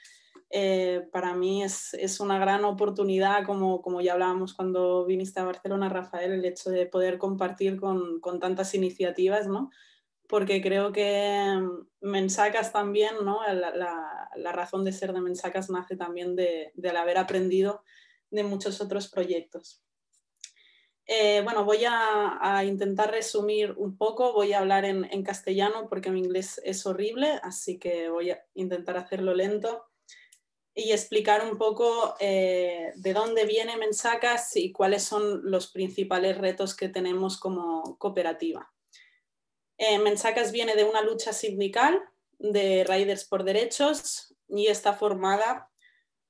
Para mí es una gran oportunidad, como ya hablábamos cuando viniste a Barcelona, Rafael, el hecho de poder compartir con tantas iniciativas, ¿no? Porque creo que Mensakas también, ¿no? La razón de ser de Mensakas nace también del haber aprendido de muchos otros proyectos. Bueno, voy a intentar resumir un poco, voy a hablar en castellano porque mi inglés es horrible, así que voy a intentar hacerlo lento y explicar un poco de dónde viene Mensakas y cuáles son los principales retos que tenemos como cooperativa. Mensakas viene de una lucha sindical de riders por derechos y está formada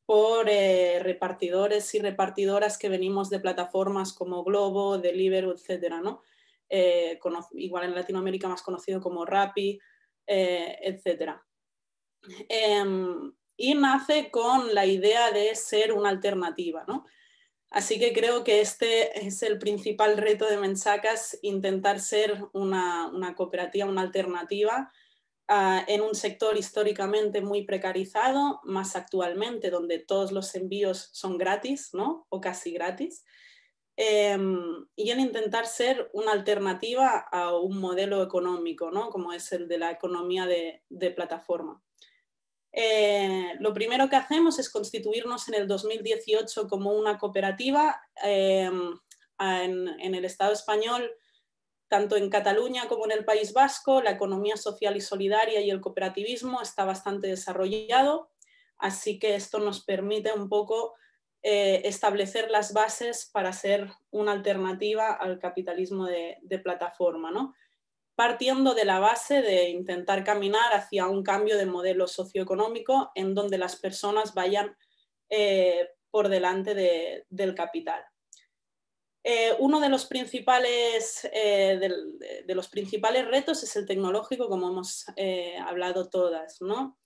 por repartidores y repartidoras que venimos de plataformas como Globo, Deliveroo, etcétera, ¿no? Igual en Latinoamérica más conocido como Rappi, etcétera. Y nace con la idea de ser una alternativa, ¿no? Así que creo que este es el principal reto de Mensakas, intentar ser una cooperativa, una alternativa en un sector históricamente muy precarizado, más actualmente donde todos los envíos son gratis, ¿no? O casi gratis, y en intentar ser una alternativa a un modelo económico, ¿no? Como es el de la economía de plataforma. Lo primero que hacemos es constituirnos en el 2018 como una cooperativa. En el Estado español, tanto en Cataluña como en el País Vasco, la economía social y solidaria y el cooperativismo está bastante desarrollado, así que esto nos permite un poco establecer las bases para ser una alternativa al capitalismo de plataforma, ¿no? Partiendo de la base de intentar caminar hacia un cambio de modelo socioeconómico en donde las personas vayan por delante del capital. Uno de los principales, retos es el tecnológico, como hemos hablado todas, ¿no?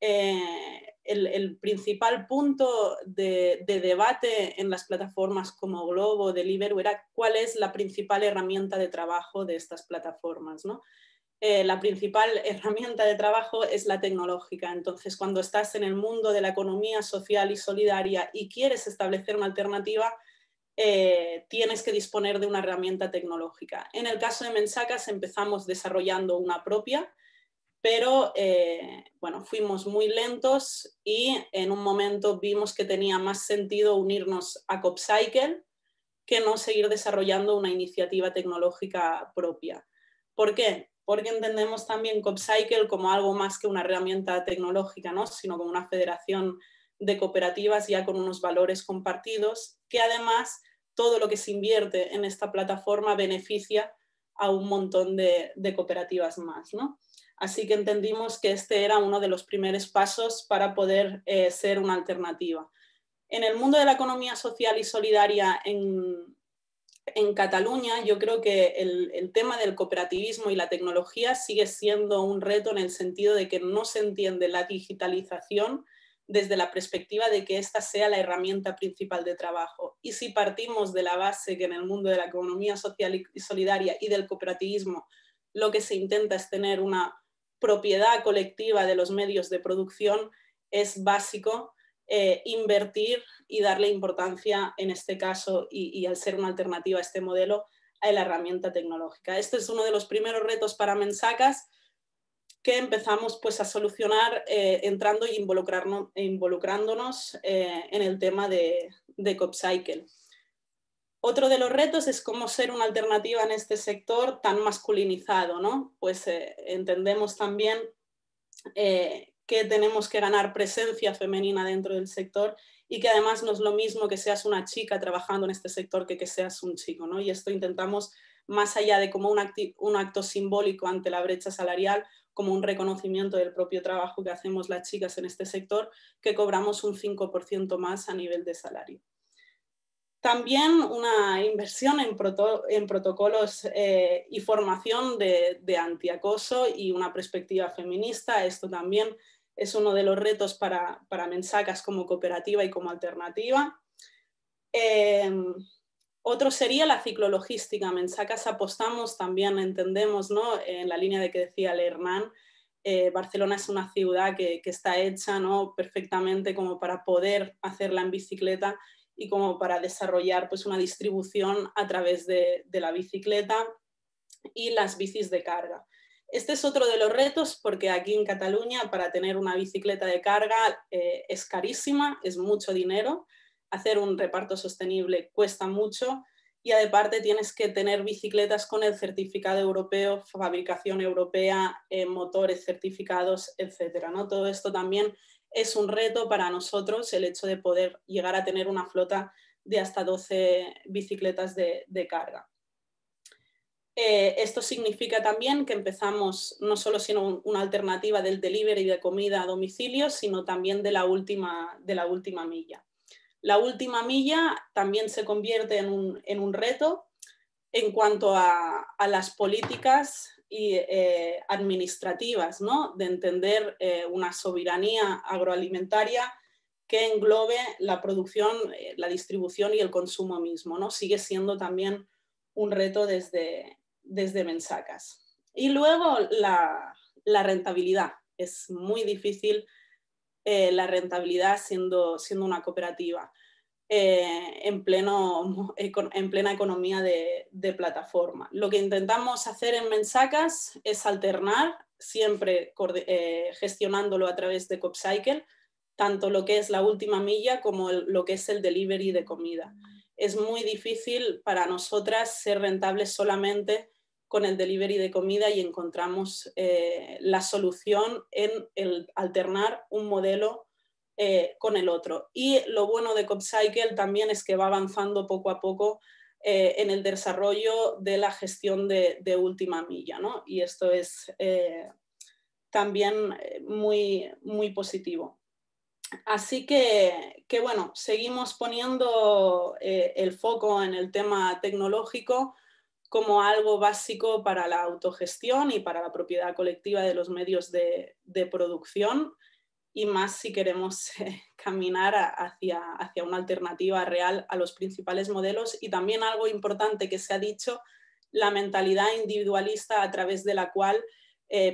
El principal punto de debate en las plataformas como Globo, Deliveroo, era cuál es la principal herramienta de trabajo de estas plataformas, ¿no? La principal herramienta de trabajo es la tecnológica. Entonces, cuando estás en el mundo de la economía social y solidaria y quieres establecer una alternativa, tienes que disponer de una herramienta tecnológica. En el caso de Mensakas empezamos desarrollando una propia, pero bueno, fuimos muy lentos y en un momento vimos que tenía más sentido unirnos a Coopcycle que no seguir desarrollando una iniciativa tecnológica propia. ¿Por qué? Porque entendemos también Coopcycle como algo más que una herramienta tecnológica, ¿no? Sino como una federación de cooperativas ya con unos valores compartidos, que además todo lo que se invierte en esta plataforma beneficia a un montón de cooperativas más, ¿no? Así que entendimos que este era uno de los primeros pasos para poder ser una alternativa. En el mundo de la economía social y solidaria en Cataluña, yo creo que el tema del cooperativismo y la tecnología sigue siendo un reto en el sentido de que no se entiende la digitalización desde la perspectiva de que esta sea la herramienta principal de trabajo. Y si partimos de la base que en el mundo de la economía social y solidaria y del cooperativismo lo que se intenta es tener una propiedad colectiva de los medios de producción, es básico invertir y darle importancia, en este caso, y al ser una alternativa a este modelo, a la herramienta tecnológica. Este es uno de los primeros retos para Mensakas, que empezamos pues a solucionar entrando y involucrándonos en el tema de Coopcycle. Otro de los retos es cómo ser una alternativa en este sector tan masculinizado, ¿no? Pues entendemos también que tenemos que ganar presencia femenina dentro del sector y que además no es lo mismo que seas una chica trabajando en este sector que seas un chico, ¿no? Y esto intentamos, más allá de como un acto simbólico ante la brecha salarial, como un reconocimiento del propio trabajo que hacemos las chicas en este sector, que cobramos un 5% más a nivel de salario. También una inversión en protocolos y formación de antiacoso y una perspectiva feminista. Esto también es uno de los retos para Mensakas como cooperativa y como alternativa. Otro sería la ciclologística. Mensakas apostamos, también entendemos, ¿no?, en la línea de que decía el Hernán, Barcelona es una ciudad que está hecha, ¿no?, perfectamente como para poder hacerla en bicicleta y como para desarrollar, pues, una distribución a través de la bicicleta y las bicis de carga. Este es otro de los retos, porque aquí en Cataluña para tener una bicicleta de carga es carísima, es mucho dinero. Hacer un reparto sostenible cuesta mucho y aparte tienes que tener bicicletas con el certificado europeo, fabricación europea, motores certificados, etcétera, ¿no? Todo esto también es un reto para nosotros, el hecho de poder llegar a tener una flota de hasta 12 bicicletas de carga. Esto significa también que empezamos no solo siendo una alternativa del delivery de comida a domicilio, sino también de la última milla. La última milla también se convierte en un reto en cuanto a las políticas y, administrativas, ¿no?, de entender una soberanía agroalimentaria que englobe la producción, la distribución y el consumo mismo, ¿no? Sigue siendo también un reto desde Mensakas. Y luego la rentabilidad. Es muy difícil la rentabilidad siendo una cooperativa en plena economía de plataforma. Lo que intentamos hacer en Mensakas es alternar, siempre gestionándolo a través de Coopcycle, tanto lo que es la última milla como lo que es el delivery de comida. Es muy difícil para nosotras ser rentables solamente con el delivery de comida y encontramos la solución en el alternar un modelo con el otro. Y lo bueno de Coopcycle también es que va avanzando poco a poco en el desarrollo de la gestión de última milla, ¿no? Y esto es también muy, muy positivo. Así que bueno, seguimos poniendo el foco en el tema tecnológico como algo básico para la autogestión y para la propiedad colectiva de los medios de producción, y más si queremos caminar hacia una alternativa real a los principales modelos. Y también algo importante que se ha dicho, la mentalidad individualista a través de la cual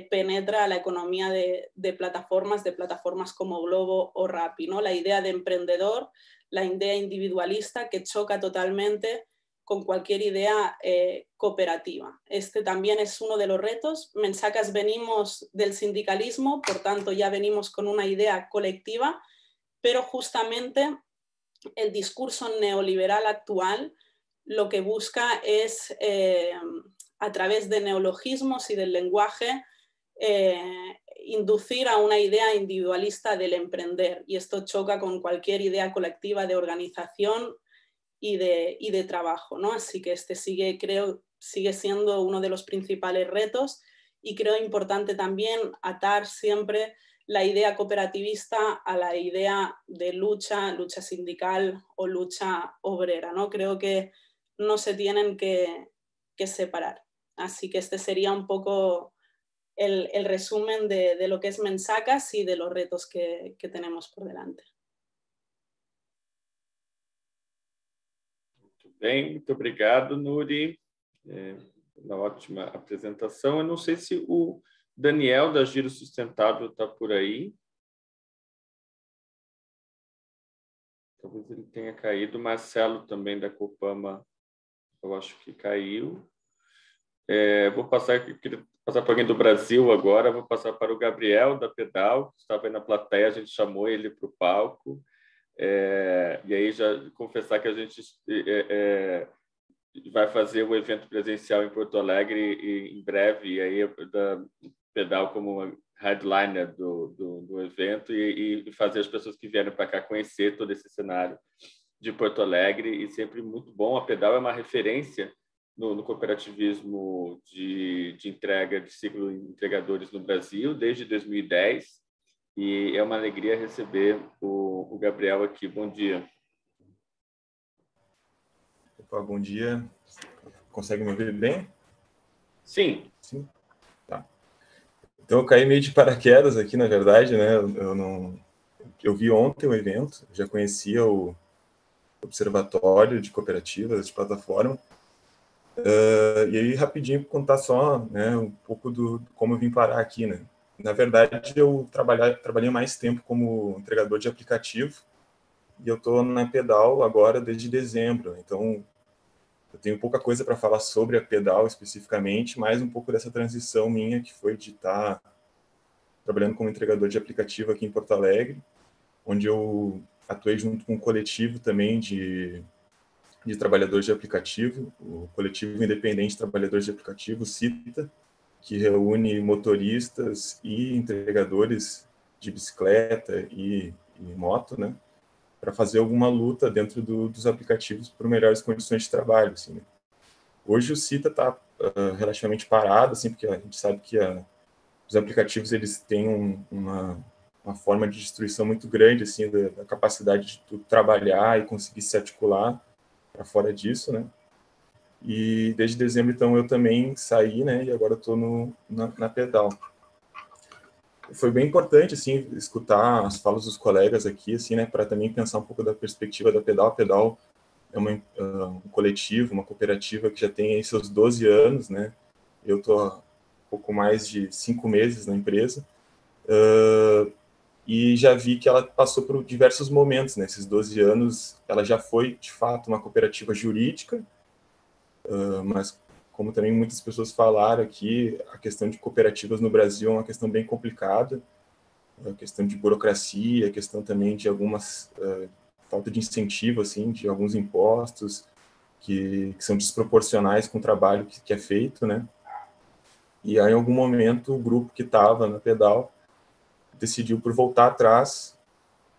penetra la economía de plataformas como Glovo o Rappi, ¿no? La idea de emprendedor, la idea individualista que choca totalmente con cualquier idea cooperativa. Este también es uno de los retos. Mensakas venimos del sindicalismo, por tanto ya venimos con una idea colectiva, pero justamente el discurso neoliberal actual lo que busca es, a través de neologismos y del lenguaje, inducir a una idea individualista del emprender, y esto choca con cualquier idea colectiva de organización y de trabajo, ¿no? Así que este sigue siendo uno de los principales retos, y creo importante también atar siempre la idea cooperativista a la idea de lucha sindical o lucha obrera, ¿no? Creo que no se tienen que separar. Así que este sería un poco el resumen de lo que es Mensakas y de los retos que tenemos por delante. Bem, muito obrigado, Núria, pela ótima apresentação. Eu não sei se o Daniel, da Giro Sustentável, está por aí. Talvez ele tenha caído. O Marcelo, também da Copama, eu acho que caiu. Vou passar para alguém do Brasil agora. Vou passar para o Gabriel, da Pedal, que estava aí na plateia. A gente chamou ele para o palco. E aí já confessar que a gente vai fazer o evento presencial em Porto Alegre em breve, e aí Pedal como headliner do evento, e fazer as pessoas que vieram para cá conhecer todo esse cenário de Porto Alegre. E sempre muito bom, a Pedal é uma referência no cooperativismo de entrega, de ciclo de entregadores no Brasil desde 2010, e é uma alegria receber o Gabriel aqui. Bom dia. Opa, bom dia. Consegue me ouvir bem? Sim. Tá. Então eu caí meio de paraquedas aqui, na verdade, né? Eu vi ontem o evento, já conhecia o Observatório de Cooperativas de Plataforma. E aí, rapidinho, para contar só, né, um pouco do como eu vim parar aqui, né? Na verdade, eu trabalhei mais tempo como entregador de aplicativo e eu estou na Pedal agora desde dezembro. Então, eu tenho pouca coisa para falar sobre a Pedal especificamente, mas um pouco dessa transição minha que foi de estar trabalhando como entregador de aplicativo aqui em Porto Alegre, onde eu atuei junto com um coletivo também de trabalhadores de aplicativo, o coletivo independente de trabalhadores de aplicativo, CITA, que reúne motoristas e entregadores de bicicleta e moto, né, para fazer alguma luta dentro dos aplicativos por melhores condições de trabalho. Assim, né. Hoje o CITA está relativamente parado, assim, porque a gente sabe que os aplicativos eles têm uma forma de destruição muito grande assim, da capacidade de tu trabalhar e conseguir se articular para fora disso, né? E desde dezembro, então, eu também saí, né? E agora estou na Pedal. Foi bem importante, assim, escutar as falas dos colegas aqui, assim, né? Para também pensar um pouco da perspectiva da Pedal. A Pedal é um coletivo, uma cooperativa que já tem aí seus 12 anos, né? Eu estou há pouco mais de 5 meses na empresa. E já vi que ela passou por diversos momentos, né? Esses 12 anos, ela já foi, de fato, uma cooperativa jurídica, mas, como também muitas pessoas falaram aqui, a questão de cooperativas no Brasil é uma questão bem complicada, a questão de burocracia, a questão também de algumas falta de incentivo, assim, de alguns impostos que são desproporcionais com o trabalho que é feito, né? E aí, em algum momento, o grupo que estava na Pedal decidiu por voltar atrás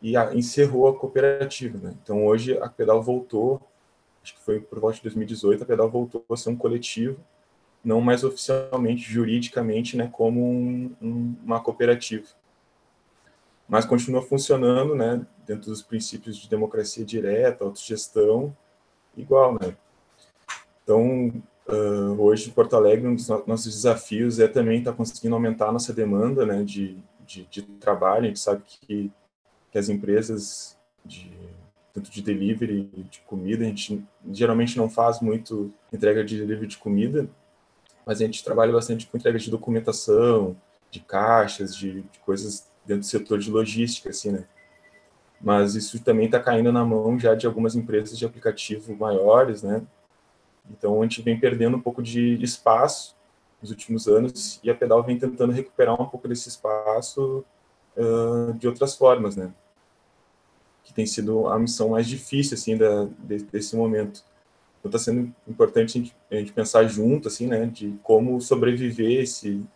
e encerrou a cooperativa, né? Então, hoje, a Pedal voltou, acho que foi por volta de 2018, a Pedal voltou a ser um coletivo, não mais oficialmente, juridicamente, né, como uma cooperativa. Mas continua funcionando, né, dentro dos princípios de democracia direta, autogestão, igual, né? Então, hoje, em Porto Alegre, um dos nossos desafios é também estar conseguindo aumentar a nossa demanda, né, de trabalho. A gente sabe que as empresas tanto de delivery de comida, a gente geralmente não faz muito entrega de delivery de comida, mas a gente trabalha bastante com entrega de documentação, de caixas, de coisas dentro do setor de logística, assim, né? Mas isso também está caindo na mão já de algumas empresas de aplicativo maiores, né? Então, a gente vem perdendo um pouco de espaço nos últimos anos, e a Pedal vem tentando recuperar um pouco desse espaço de outras formas, né? Que tem sido a missão mais difícil, assim, desse momento. Então, está sendo importante a gente pensar junto, assim, né? De como sobreviver esse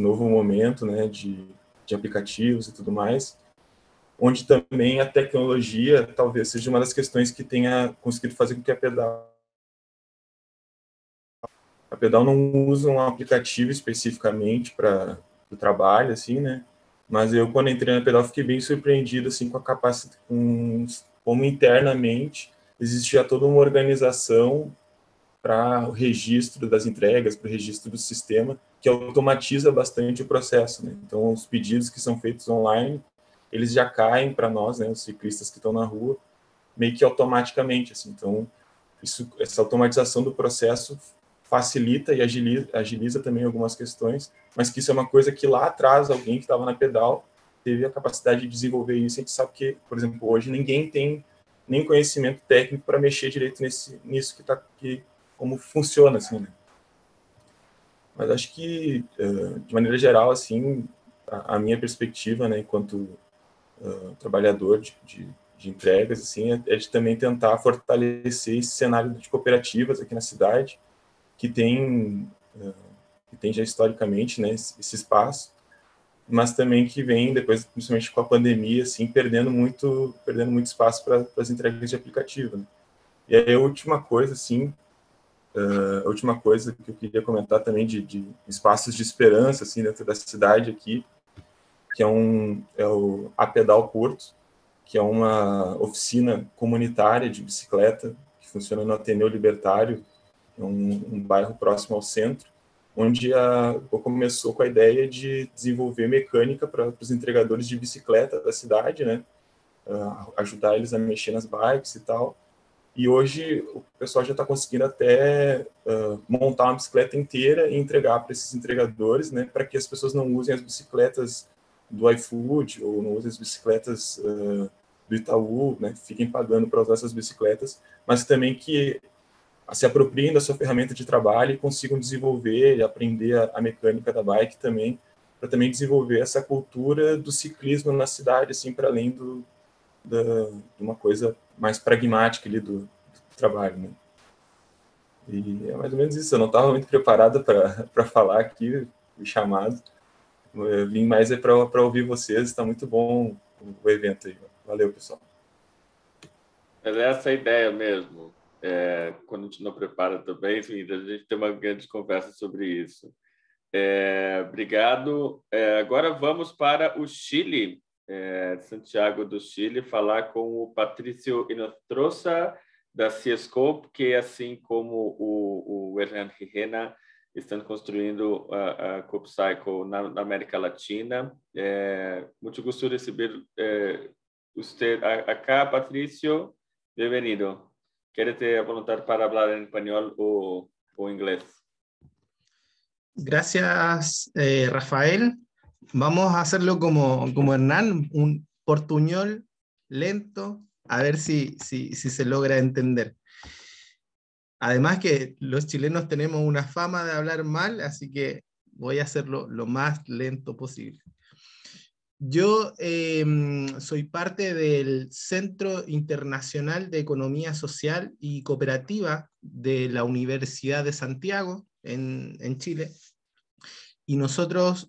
novo momento, né? De aplicativos e tudo mais, onde também a tecnologia talvez seja uma das questões que tenha conseguido fazer com que a Pedal não usa um aplicativo especificamente para o trabalho, assim, né? Mas eu, quando entrei na Pedal, fiquei bem surpreendido, assim, com a capacidade, como internamente existe já toda uma organização para o registro das entregas, para o registro do sistema, que automatiza bastante o processo, né? Então, os pedidos que são feitos online, eles já caem para nós, né, os ciclistas que estão na rua, meio que automaticamente, assim. Então, essa automatização do processo facilita e agiliza também algumas questões, mas que isso é uma coisa que lá atrás alguém que estava na Pedal teve a capacidade de desenvolver isso. A gente sabe que, por exemplo, hoje ninguém tem nem conhecimento técnico para mexer direito nisso que está aqui, como funciona, assim, né? Mas acho que, de maneira geral, assim, a minha perspectiva, né, enquanto trabalhador de entregas, assim, é de também tentar fortalecer esse cenário de cooperativas aqui na cidade, que tem já historicamente, né, esse espaço, mas também que vem depois, principalmente com a pandemia, assim, perdendo muito espaço para as entregas de aplicativo, né? E aí, a última coisa que eu queria comentar também de espaços de esperança, assim, dentro da cidade aqui, que é a Pedal Porto, que é uma oficina comunitária de bicicleta que funciona no Ateneu Libertário, um bairro próximo ao centro, onde começou com a ideia de desenvolver mecânica para os entregadores de bicicleta da cidade, né? Ajudar eles a mexer nas bikes e tal. E hoje o pessoal já está conseguindo até montar uma bicicleta inteira e entregar para esses entregadores, né, para que as pessoas não usem as bicicletas do iFood ou não usem as bicicletas do Itaú, né, fiquem pagando para usar essas bicicletas, mas também que se apropriem da sua ferramenta de trabalho e consigam desenvolver e aprender a mecânica da bike também, para também desenvolver essa cultura do ciclismo na cidade, assim, para além de uma coisa mais pragmática ali do trabalho, né? E é mais ou menos isso. Eu não estava muito preparado para falar aqui, fui chamado. Eu vim mais para ouvir vocês, está muito bom o evento aí. Valeu, pessoal. Mas é essa a ideia mesmo. Quando a gente não prepara também, enfim, a gente tem uma grande conversa sobre isso. Obrigado. Agora vamos para o Chile. Santiago do Chile, falar com o Patricio Inostroza, da CSCOP, que, assim como o Hernán Gigena, estão construindo a CoopCycle na América Latina. Muito gosto de receber você aqui, Patricio. Bem-vindo. Quero te voluntar para falar em espanhol ou inglês. Gracias, Rafael. Vamos a hacerlo como Hernán, un portuñol lento, a ver si se logra entender. Además que los chilenos tenemos una fama de hablar mal, así que voy a hacerlo lo más lento posible. Yo soy parte del Centro Internacional de Economía Social y Cooperativa de la Universidad de Santiago, en Chile. Y nosotros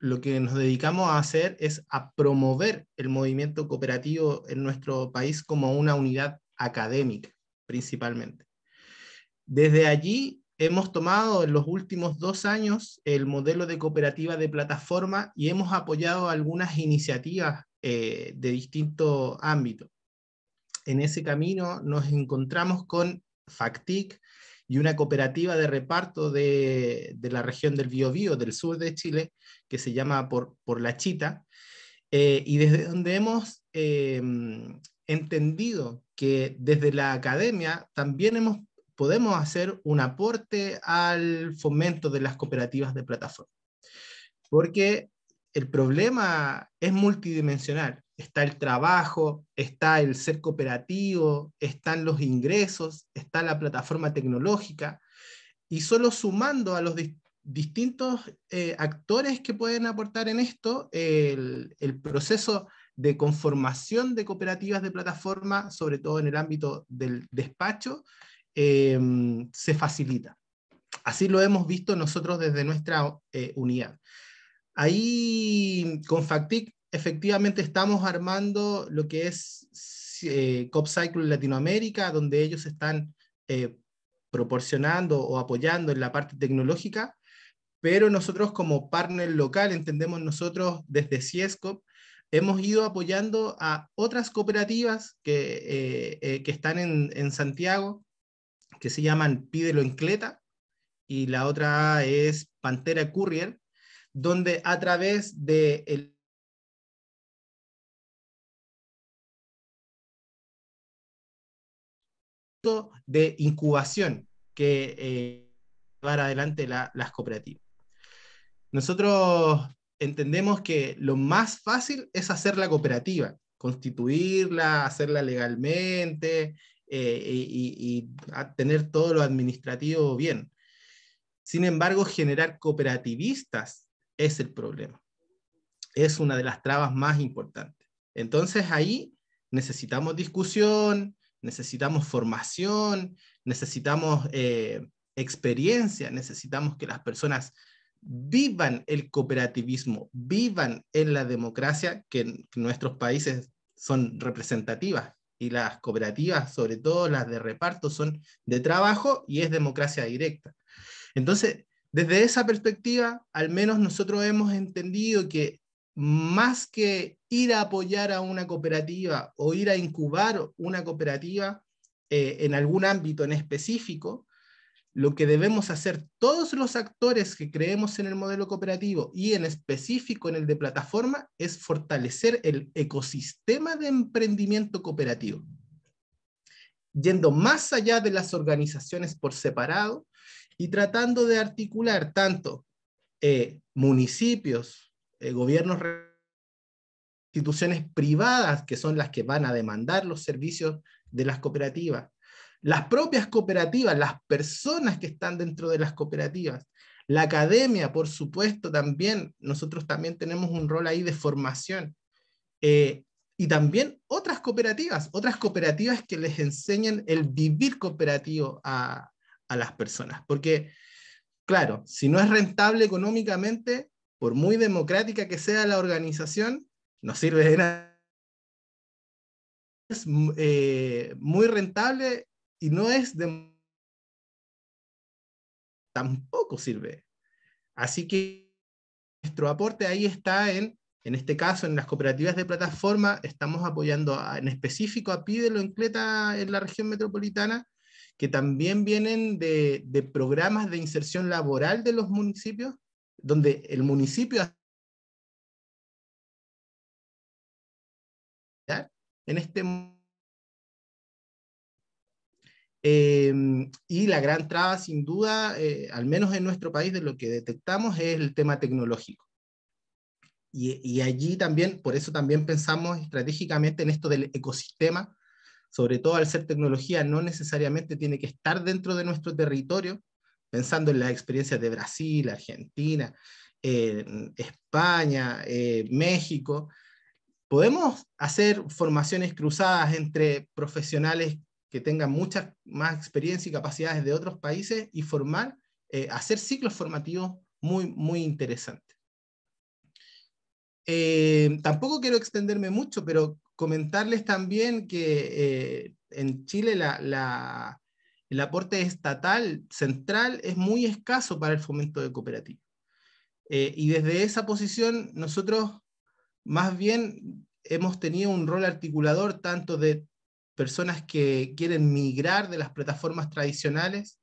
lo que nos dedicamos a hacer es a promover el movimiento cooperativo en nuestro país como una unidad académica, principalmente. Desde allí hemos tomado en los últimos 2 años el modelo de cooperativa de plataforma y hemos apoyado algunas iniciativas de distintos ámbitos. En ese camino nos encontramos con FACTTIC, y una cooperativa de reparto de la región del Biobío, del sur de Chile, que se llama Por la Chita, y desde donde hemos entendido que desde la academia también podemos hacer un aporte al fomento de las cooperativas de plataforma. Porque el problema es multidimensional. Está el trabajo, está el ser cooperativo, están los ingresos, está la plataforma tecnológica, y solo sumando a los distintos actores que pueden aportar en esto, el proceso de conformación de cooperativas de plataforma, sobre todo en el ámbito del despacho, se facilita. Así lo hemos visto nosotros desde nuestra unidad. Ahí con FACTTIC efectivamente estamos armando lo que es CoopCycle Latinoamérica, donde ellos están proporcionando o apoyando en la parte tecnológica, pero nosotros como partner local, entendemos nosotros desde CSCOP, hemos ido apoyando a otras cooperativas que están en Santiago, que se llaman Pídelo en Cleta, y la otra es Pantera Courier, donde a través del de incubación que llevar adelante las cooperativas. Nosotros entendemos que lo más fácil es hacer la cooperativa, constituirla, hacerla legalmente y tener todo lo administrativo bien. Sin embargo, generar cooperativistas es el problema. Es una de las trabas más importantes. Entonces ahí necesitamos discusión, necesitamos formación, necesitamos experiencia, necesitamos que las personas vivan el cooperativismo, vivan en la democracia, que en nuestros países son representativas, y las cooperativas, sobre todo las de reparto, son de trabajo y es democracia directa. Entonces, desde esa perspectiva, al menos nosotros hemos entendido que más que ir a apoyar a una cooperativa o ir a incubar una cooperativa en algún ámbito en específico, lo que debemos hacer todos los actores que creemos en el modelo cooperativo y en específico en el de plataforma es fortalecer el ecosistema de emprendimiento cooperativo, yendo más allá de las organizaciones por separado y tratando de articular tanto municipios, gobiernos, instituciones privadas que son las que van a demandar los servicios de las cooperativas, las propias cooperativas, las personas que están dentro de las cooperativas, la academia, por supuesto, también, nosotros también tenemos un rol ahí de formación, y también otras cooperativas que les enseñan el vivir cooperativo a las personas, porque, claro, si no es rentable económicamente, por muy democrática que sea la organización, no sirve de nada. Es muy rentable y no es de... tampoco sirve. Así que nuestro aporte ahí está en este caso, en las cooperativas de plataforma, estamos apoyando en específico a Pídelo en Cleta, en la región metropolitana, que también vienen de programas de inserción laboral de los municipios, donde el municipio en este y la gran traba sin duda, al menos en nuestro país de lo que detectamos es el tema tecnológico. Y allí también, por eso también pensamos estratégicamente en esto del ecosistema, sobre todo al ser tecnología no necesariamente tiene que estar dentro de nuestro territorio, pensando en las experiencias de Brasil, Argentina, España, México. Podemos hacer formaciones cruzadas entre profesionales que tengan mucha más experiencia y capacidades de otros países y formar, hacer ciclos formativos muy, muy interesantes. Tampoco quiero extenderme mucho, pero comentarles también que en Chile el aporte estatal central es muy escaso para el fomento de cooperativas. Y desde esa posición nosotros... más bien hemos tenido un rol articulador tanto de personas que quieren migrar de las plataformas tradicionales,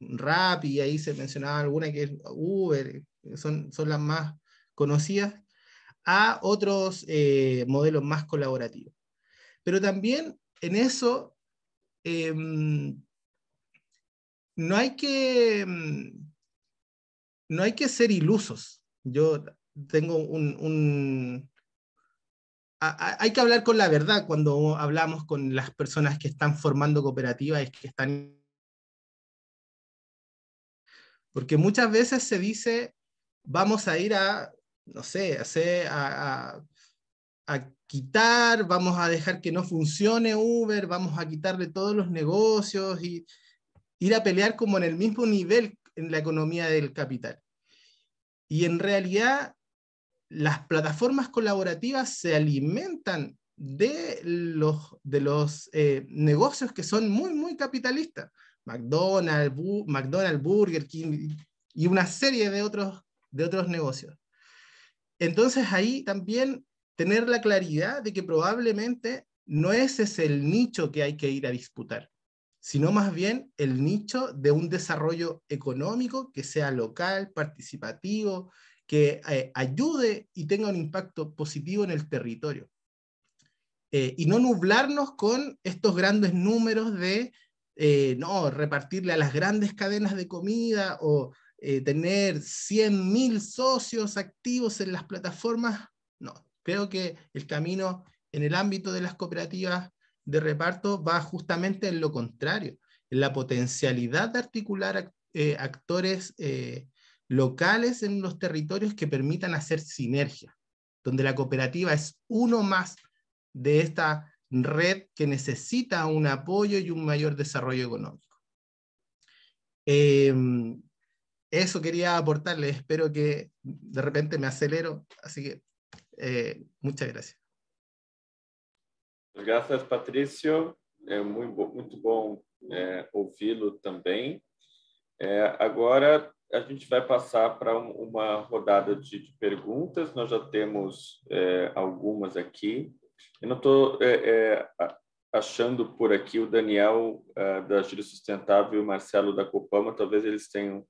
Rappi, ahí se mencionaba alguna que es Uber, son las más conocidas, a otros modelos más colaborativos. Pero también en eso no hay que ser ilusos. Yo tengo hay que hablar con la verdad cuando hablamos con las personas que están formando cooperativas, porque muchas veces se dice, vamos a ir a, no sé, a quitar, vamos a dejar que no funcione Uber, vamos a quitarle todos los negocios, y ir a pelear como en el mismo nivel en la economía del capital. Y en realidad... las plataformas colaborativas se alimentan de los negocios que son muy, muy capitalistas. McDonald's, Burger King y una serie de otros negocios. Entonces ahí también tener la claridad de que probablemente no ese es el nicho que hay que ir a disputar, sino más bien el nicho de un desarrollo económico que sea local, participativo, que ayude y tenga un impacto positivo en el territorio. Y no nublarnos con estos grandes números de no repartirle a las grandes cadenas de comida o tener 100.000 socios activos en las plataformas. No, creo que el camino en el ámbito de las cooperativas de reparto va justamente en lo contrario, en la potencialidad de articular actores locales en los territorios que permitan hacer sinergia, donde la cooperativa es uno más de esta red que necesita un apoyo y un mayor desarrollo económico. Eso quería aportarles, espero que de repente me acelero, así que muchas gracias. Gracias, Patricio, muito bom ouvi-lo também. Agora, a gente vai passar para uma rodada de perguntas. Nós já temos algumas aqui. Eu não estou achando por aqui o Daniel da Giro Sustentável e o Marcelo da Copama, talvez eles tenham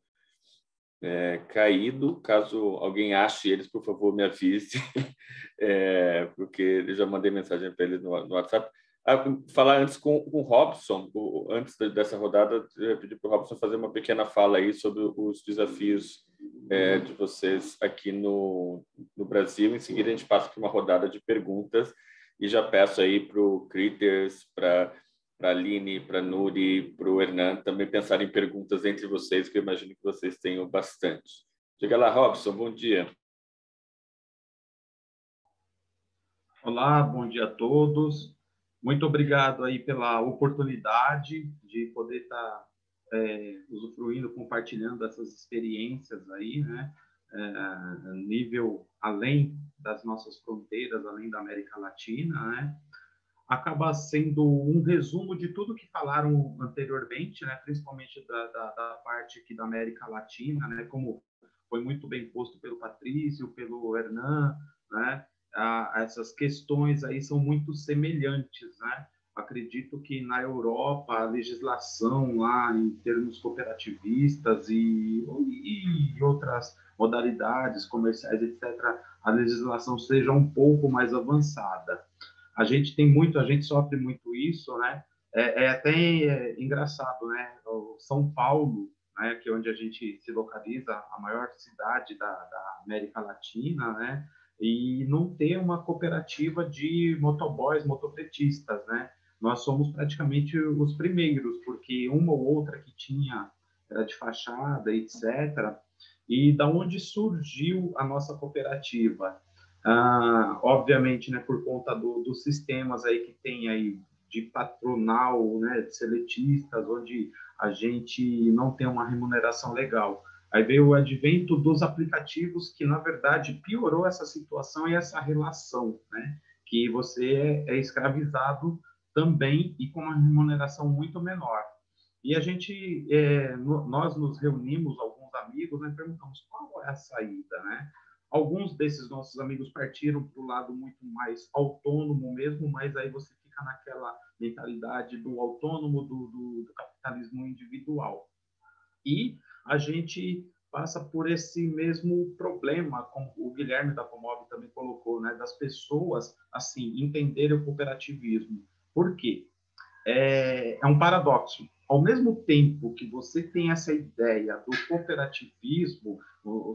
caído. Caso alguém ache eles, por favor, me avise, porque eu já mandei mensagem para eles no WhatsApp. Falar antes com o Robson, antes dessa rodada, eu pedi para o Robson fazer uma pequena fala aí sobre os desafios de vocês aqui no Brasil. Em seguida, a gente passa para uma rodada de perguntas e já peço aí para o Critters, para a Aline, para a Núria, para o Hernán também pensarem em perguntas entre vocês, que eu imagino que vocês tenham bastante. Diga lá, Robson, bom dia. Olá, bom dia a todos. Muito obrigado aí pela oportunidade de poder estar usufruindo, compartilhando essas experiências aí, né? Nível além das nossas fronteiras, além da América Latina, né? Acaba sendo um resumo de tudo que falaram anteriormente, né? Principalmente da parte aqui da América Latina, né? Como foi muito bem posto pelo Patricio, pelo Hernán, né? Essas questões aí são muito semelhantes, né? Acredito que na Europa a legislação lá em termos cooperativistas e outras modalidades comerciais, etc., a legislação seja um pouco mais avançada. A gente sofre muito isso, né? É até engraçado, né? O São Paulo, né? Que é onde a gente se localiza, a maior cidade da América Latina, né? E não ter uma cooperativa de motoboys, motofretistas, né? Nós somos praticamente os primeiros, porque uma ou outra que tinha era de fachada, etc. E da onde surgiu a nossa cooperativa? Obviamente, né, por conta dos sistemas aí que tem aí de patronal, né, de seletistas, onde a gente não tem uma remuneração legal. Aí veio o advento dos aplicativos que, na verdade, piorou essa situação e essa relação, né? Que você é escravizado também e com uma remuneração muito menor. E a gente, nós nos reunimos, alguns amigos, né? Perguntamos qual é a saída, né? Alguns desses nossos amigos partiram para o lado muito mais autônomo mesmo, mas aí você fica naquela mentalidade do autônomo, do capitalismo individual. E a gente passa por esse mesmo problema, como o Guilherme da Comobi também colocou, né, das pessoas assim entenderem o cooperativismo. Por quê? É um paradoxo. Ao mesmo tempo que você tem essa ideia do cooperativismo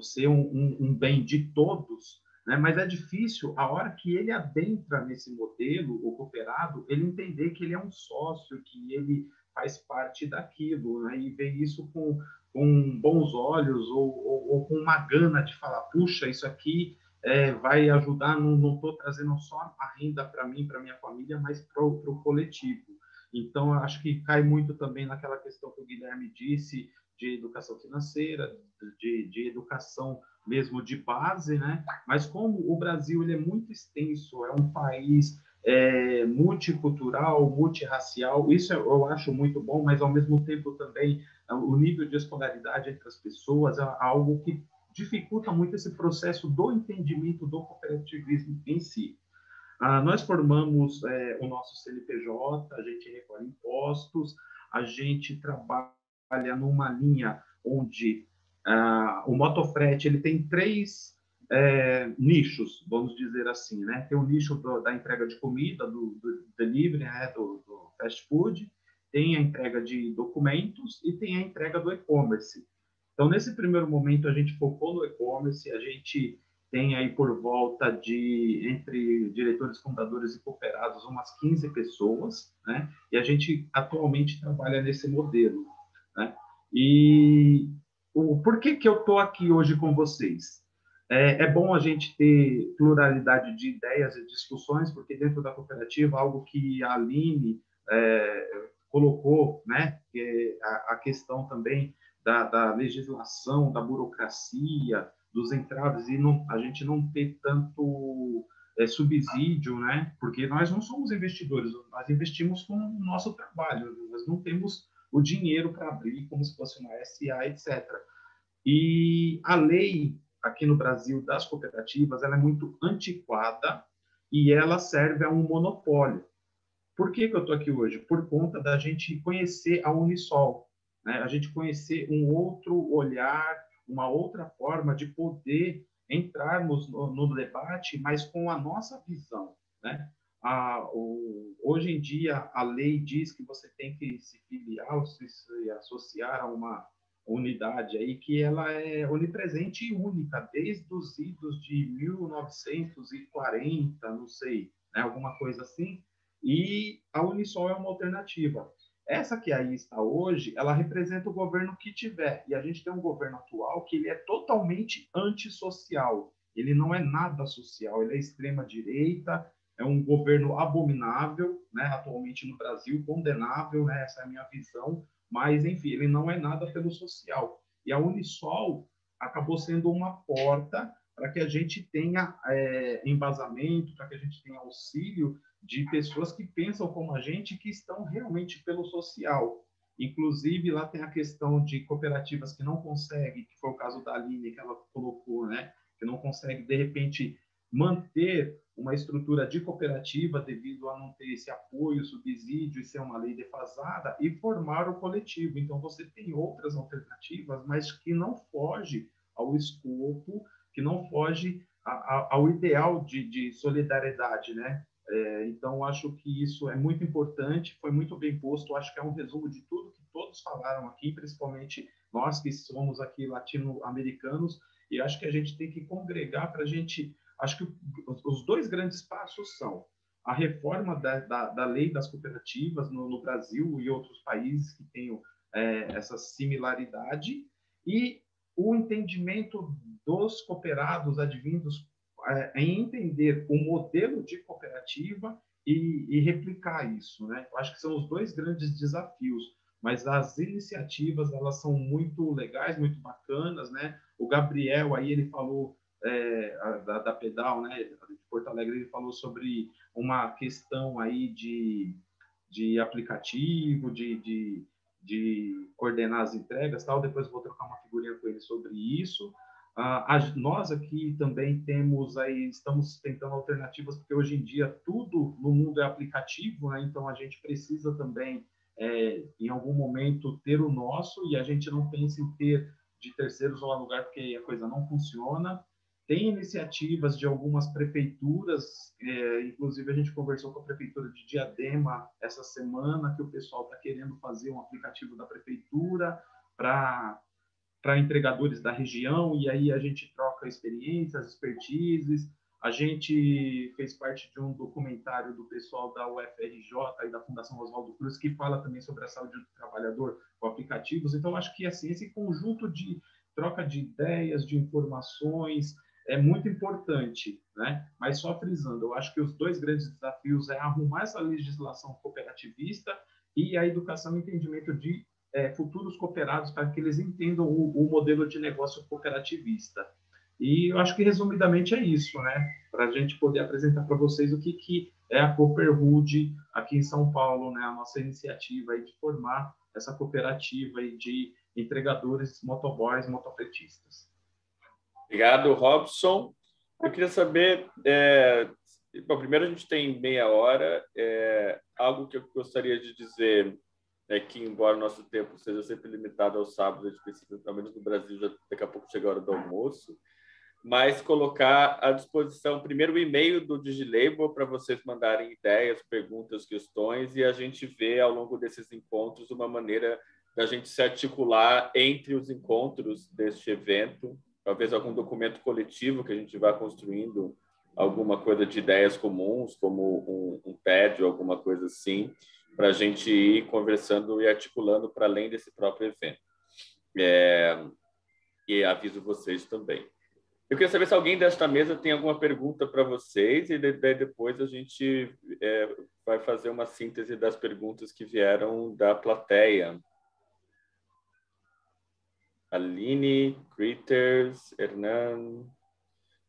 ser um bem de todos, né, mas é difícil, a hora que ele adentra nesse modelo, o cooperado, ele entender que ele é um sócio, que ele faz parte daquilo, né? E ver isso com bons olhos ou com uma gana de falar, puxa, isso aqui vai ajudar, não estou trazendo só a renda para mim, para minha família, mas para o coletivo. Então, eu acho que cai muito também naquela questão que o Guilherme disse de educação financeira, de educação mesmo de base, né? Mas como o Brasil ele é muito extenso, é um país multicultural, multirracial, isso eu acho muito bom, mas ao mesmo tempo também o nível de escolaridade entre as pessoas é algo que dificulta muito esse processo do entendimento do cooperativismo em si. Nós formamos o nosso CNPJ, a gente recolhe impostos, a gente trabalha numa linha onde o motofrete ele tem três nichos, vamos dizer assim, né? Tem o nicho da entrega de comida, do delivery, né? Do fast food, tem a entrega de documentos e tem a entrega do e-commerce. Então, nesse primeiro momento, a gente focou no e-commerce, a gente tem aí por volta de, entre diretores, fundadores e cooperados, umas 15 pessoas, né? E a gente atualmente trabalha nesse modelo, né? E por que que eu tô aqui hoje com vocês? É bom a gente ter pluralidade de ideias e discussões, porque dentro da cooperativa, algo que a Aline colocou, né, que a questão também da legislação, da burocracia, dos entraves, e a gente não ter tanto subsídio, né, porque nós não somos investidores, nós investimos com o nosso trabalho, nós não temos o dinheiro para abrir como se fosse uma SA, etc. E a lei aqui no Brasil das cooperativas, ela é muito antiquada e ela serve a um monopólio. Por que eu estou aqui hoje? Por conta da gente conhecer a Unisol, né? A gente conhecer um outro olhar, uma outra forma de poder entrarmos no debate, mas com a nossa visão, né? Hoje em dia, a lei diz que você tem que se filiar, se associar a uma unidade aí que ela é onipresente e única, desde os idos de 1940, não sei, né? Alguma coisa assim. E a Unisol é uma alternativa. Essa que aí está hoje, ela representa o governo que tiver. E a gente tem um governo atual que ele é totalmente antissocial. Ele não é nada social, ele é extrema-direita, é um governo abominável, né, atualmente no Brasil, condenável, né, essa é a minha visão. Mas, enfim, ele não é nada pelo social. E a Unisol acabou sendo uma porta para que a gente tenha embasamento, para que a gente tenha auxílio de pessoas que pensam como a gente, que estão realmente pelo social. Inclusive, lá tem a questão de cooperativas que não conseguem, que foi o caso da Aline, que ela colocou, né? Que não consegue, de repente, manter uma estrutura de cooperativa devido a não ter esse apoio, subsídio, e ser uma lei defasada, e formar o coletivo. Então, você tem outras alternativas, mas que não foge ao escopo, que não foge ao ideal de solidariedade, né? Então, acho que isso é muito importante, foi muito bem posto, acho que é um resumo de tudo que todos falaram aqui, principalmente nós que somos aqui latino-americanos, e acho que a gente tem que congregar para a gente... Acho que os dois grandes passos são a reforma da lei das cooperativas no Brasil e outros países que tenham essa similaridade, e o entendimento dos cooperados advindos em entender o modelo de cooperativa e replicar isso, né? Eu acho que são os dois grandes desafios, mas as iniciativas, elas são muito legais, muito bacanas, né? O Gabriel aí, ele falou da Pedal, né, de Porto Alegre, ele falou sobre uma questão aí de aplicativo, de coordenar as entregas, tal. Depois eu vou trocar uma figurinha com ele sobre isso. Nós aqui também temos aí, estamos tentando alternativas, porque hoje em dia tudo no mundo é aplicativo, né? Então a gente precisa também, em algum momento, ter o nosso, e a gente não pensa em ter de terceiros ou lugar, porque a coisa não funciona. Tem iniciativas de algumas prefeituras, inclusive a gente conversou com a prefeitura de Diadema essa semana, que o pessoal está querendo fazer um aplicativo da prefeitura para entregadores da região, e aí a gente troca experiências, expertises. A gente fez parte de um documentário do pessoal da UFRJ e da Fundação Oswaldo Cruz, que fala também sobre a saúde do trabalhador com aplicativos. Então, acho que assim, esse conjunto de troca de ideias, de informações, é muito importante, né? Mas só frisando, eu acho que os dois grandes desafios é arrumar essa legislação cooperativista e a educação e entendimento de futuros cooperados, para que eles entendam o modelo de negócio cooperativista. E eu acho que, resumidamente, é isso, né? Para a gente poder apresentar para vocês o que é a Cooperhood aqui em São Paulo, né? A nossa iniciativa aí de formar essa cooperativa aí de entregadores, motoboys, motofretistas. Obrigado, Robson. Eu queria saber... Bom, primeiro, a gente tem meia hora. Algo que eu gostaria de dizer é que, embora o nosso tempo seja sempre limitado aos sábados, especificamente no Brasil, já daqui a pouco chega a hora do almoço, mas colocar à disposição primeiro o e-mail do DigiLabour para vocês mandarem ideias, perguntas, questões, e a gente vê ao longo desses encontros uma maneira da gente se articular entre os encontros deste evento, talvez algum documento coletivo que a gente vá construindo, alguma coisa de ideias comuns, como um TED, alguma coisa assim, para a gente ir conversando e articulando para além desse próprio evento. E aviso vocês também. Eu queria saber se alguém desta mesa tem alguma pergunta para vocês, e depois a gente vai fazer uma síntese das perguntas que vieram da plateia. Aline, Critters, Hernan,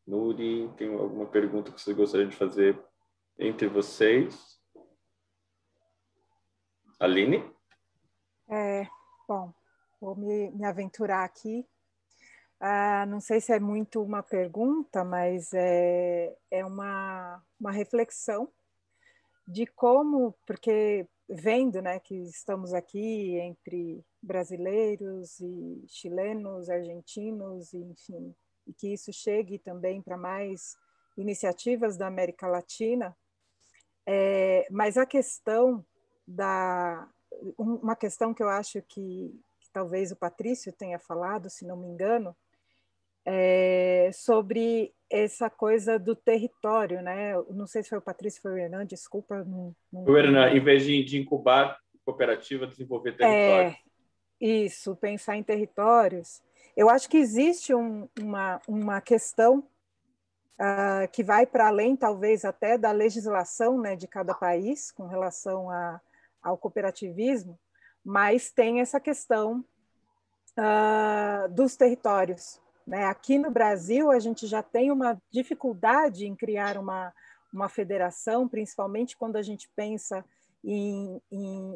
Nuri, tem alguma pergunta que vocês gostariam de fazer entre vocês? Aline? Bom, vou me aventurar aqui. Não sei se é muito uma pergunta, mas é uma reflexão de como, porque vendo, né, que estamos aqui entre brasileiros e chilenos, argentinos, e, enfim, e que isso chegue também para mais iniciativas da América Latina, mas a questão da... Uma questão que eu acho que talvez o Patricio tenha falado, se não me engano, é sobre essa coisa do território, né? Não sei se foi o Patricio, foi o Hernán, desculpa. O Hernán, em vez de incubar cooperativa, desenvolver território. Isso, pensar em territórios. Eu acho que existe uma questão que vai para além, talvez, até da legislação, né, de cada país com relação ao cooperativismo, mas tem essa questão dos territórios. Né? Aqui no Brasil, a gente já tem uma dificuldade em criar uma federação, principalmente quando a gente pensa em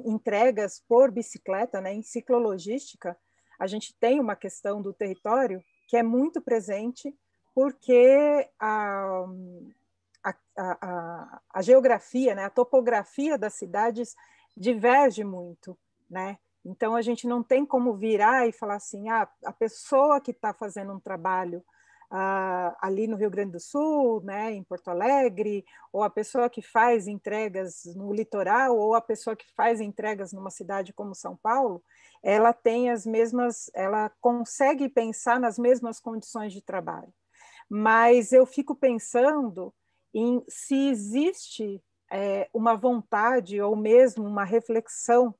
entregas por bicicleta, né? Em ciclologística, a gente tem uma questão do território que é muito presente, porque a geografia, né? A topografia das cidades diverge muito, né? Então, a gente não tem como virar e falar assim, a pessoa que está fazendo um trabalho ali no Rio Grande do Sul, né, em Porto Alegre, ou a pessoa que faz entregas no litoral, ou a pessoa que faz entregas numa cidade como São Paulo, ela tem as mesmas, ela consegue pensar nas mesmas condições de trabalho. Mas eu fico pensando em se existe uma vontade ou mesmo uma reflexão,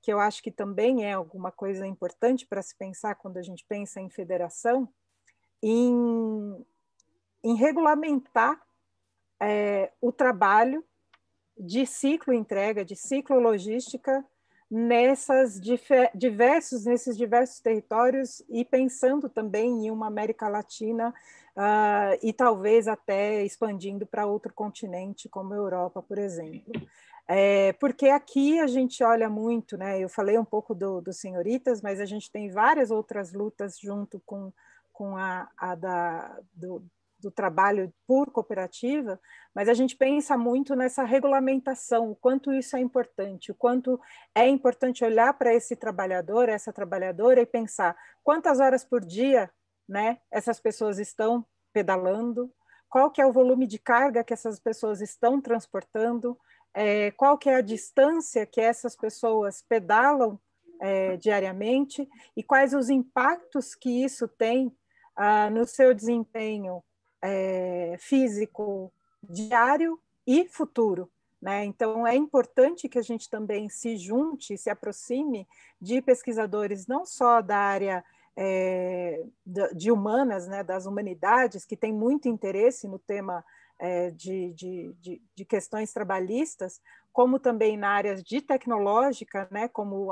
que eu acho que também é alguma coisa importante para se pensar quando a gente pensa em federação, em regulamentar o trabalho de ciclo-entrega, de ciclologística, nesses diversos territórios, e pensando também em uma América Latina e talvez até expandindo para outro continente, como a Europa, por exemplo. Porque aqui a gente olha muito, né? Eu falei um pouco do Señoritas, mas a gente tem várias outras lutas junto com do trabalho por cooperativa, mas a gente pensa muito nessa regulamentação, o quanto isso é importante, o quanto é importante olhar para esse trabalhador, essa trabalhadora, e pensar quantas horas por dia, né, essas pessoas estão pedalando, qual que é o volume de carga que essas pessoas estão transportando, qual que é a distância que essas pessoas pedalam diariamente, e quais os impactos que isso tem no seu desempenho físico, diário e futuro, né? Então, é importante que a gente também se junte, se aproxime de pesquisadores não só da área de humanas, né, das humanidades, que tem muito interesse no tema de questões trabalhistas, como também na área de tecnológica, né, como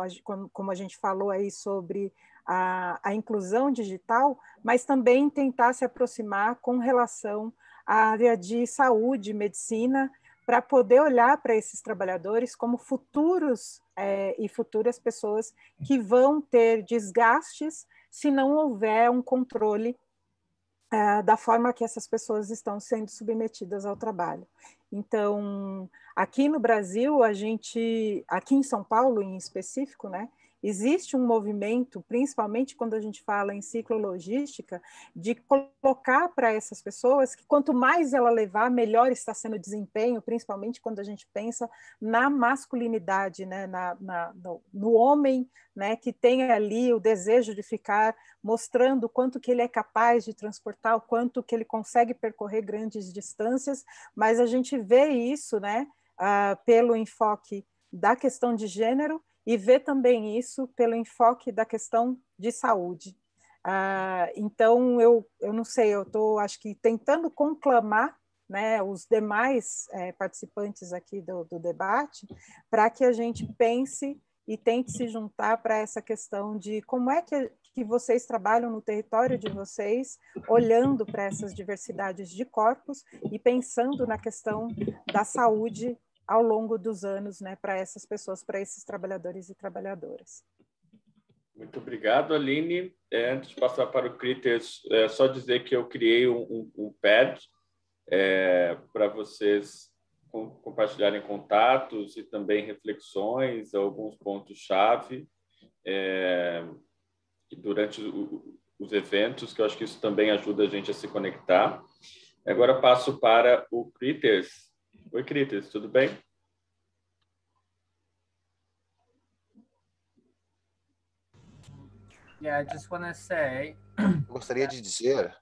a gente falou aí sobre a inclusão digital, mas também tentar se aproximar com relação à área de saúde, medicina, para poder olhar para esses trabalhadores como futuros e futuras pessoas que vão ter desgastes se não houver um controle da forma que essas pessoas estão sendo submetidas ao trabalho. Então, aqui no Brasil, aqui em São Paulo em específico, né, existe um movimento, principalmente quando a gente fala em ciclologística, de colocar para essas pessoas que quanto mais ela levar, melhor está sendo o desempenho, principalmente quando a gente pensa na masculinidade, né, no homem, né, que tem ali o desejo de ficar mostrando o quanto que ele é capaz de transportar, o quanto que ele consegue percorrer grandes distâncias, mas a gente vê isso, né, pelo enfoque da questão de gênero, e vê também isso pelo enfoque da questão de saúde. Então, eu não sei, eu estou, acho que, tentando conclamar, né, os demais participantes aqui do debate, para que a gente pense e tente se juntar para essa questão de como é que vocês trabalham no território de vocês, olhando para essas diversidades de corpos e pensando na questão da saúde ao longo dos anos, né, para essas pessoas, para esses trabalhadores e trabalhadoras. Muito obrigado, Aline. Antes de passar para o Critters, só dizer que eu criei um pad para vocês compartilharem contatos e também reflexões, alguns pontos-chave durante os eventos, que eu acho que isso também ajuda a gente a se conectar. Agora passo para o Critters. Oi, Critters, tudo bem? Yeah, I just want to say... Gostaria de dizer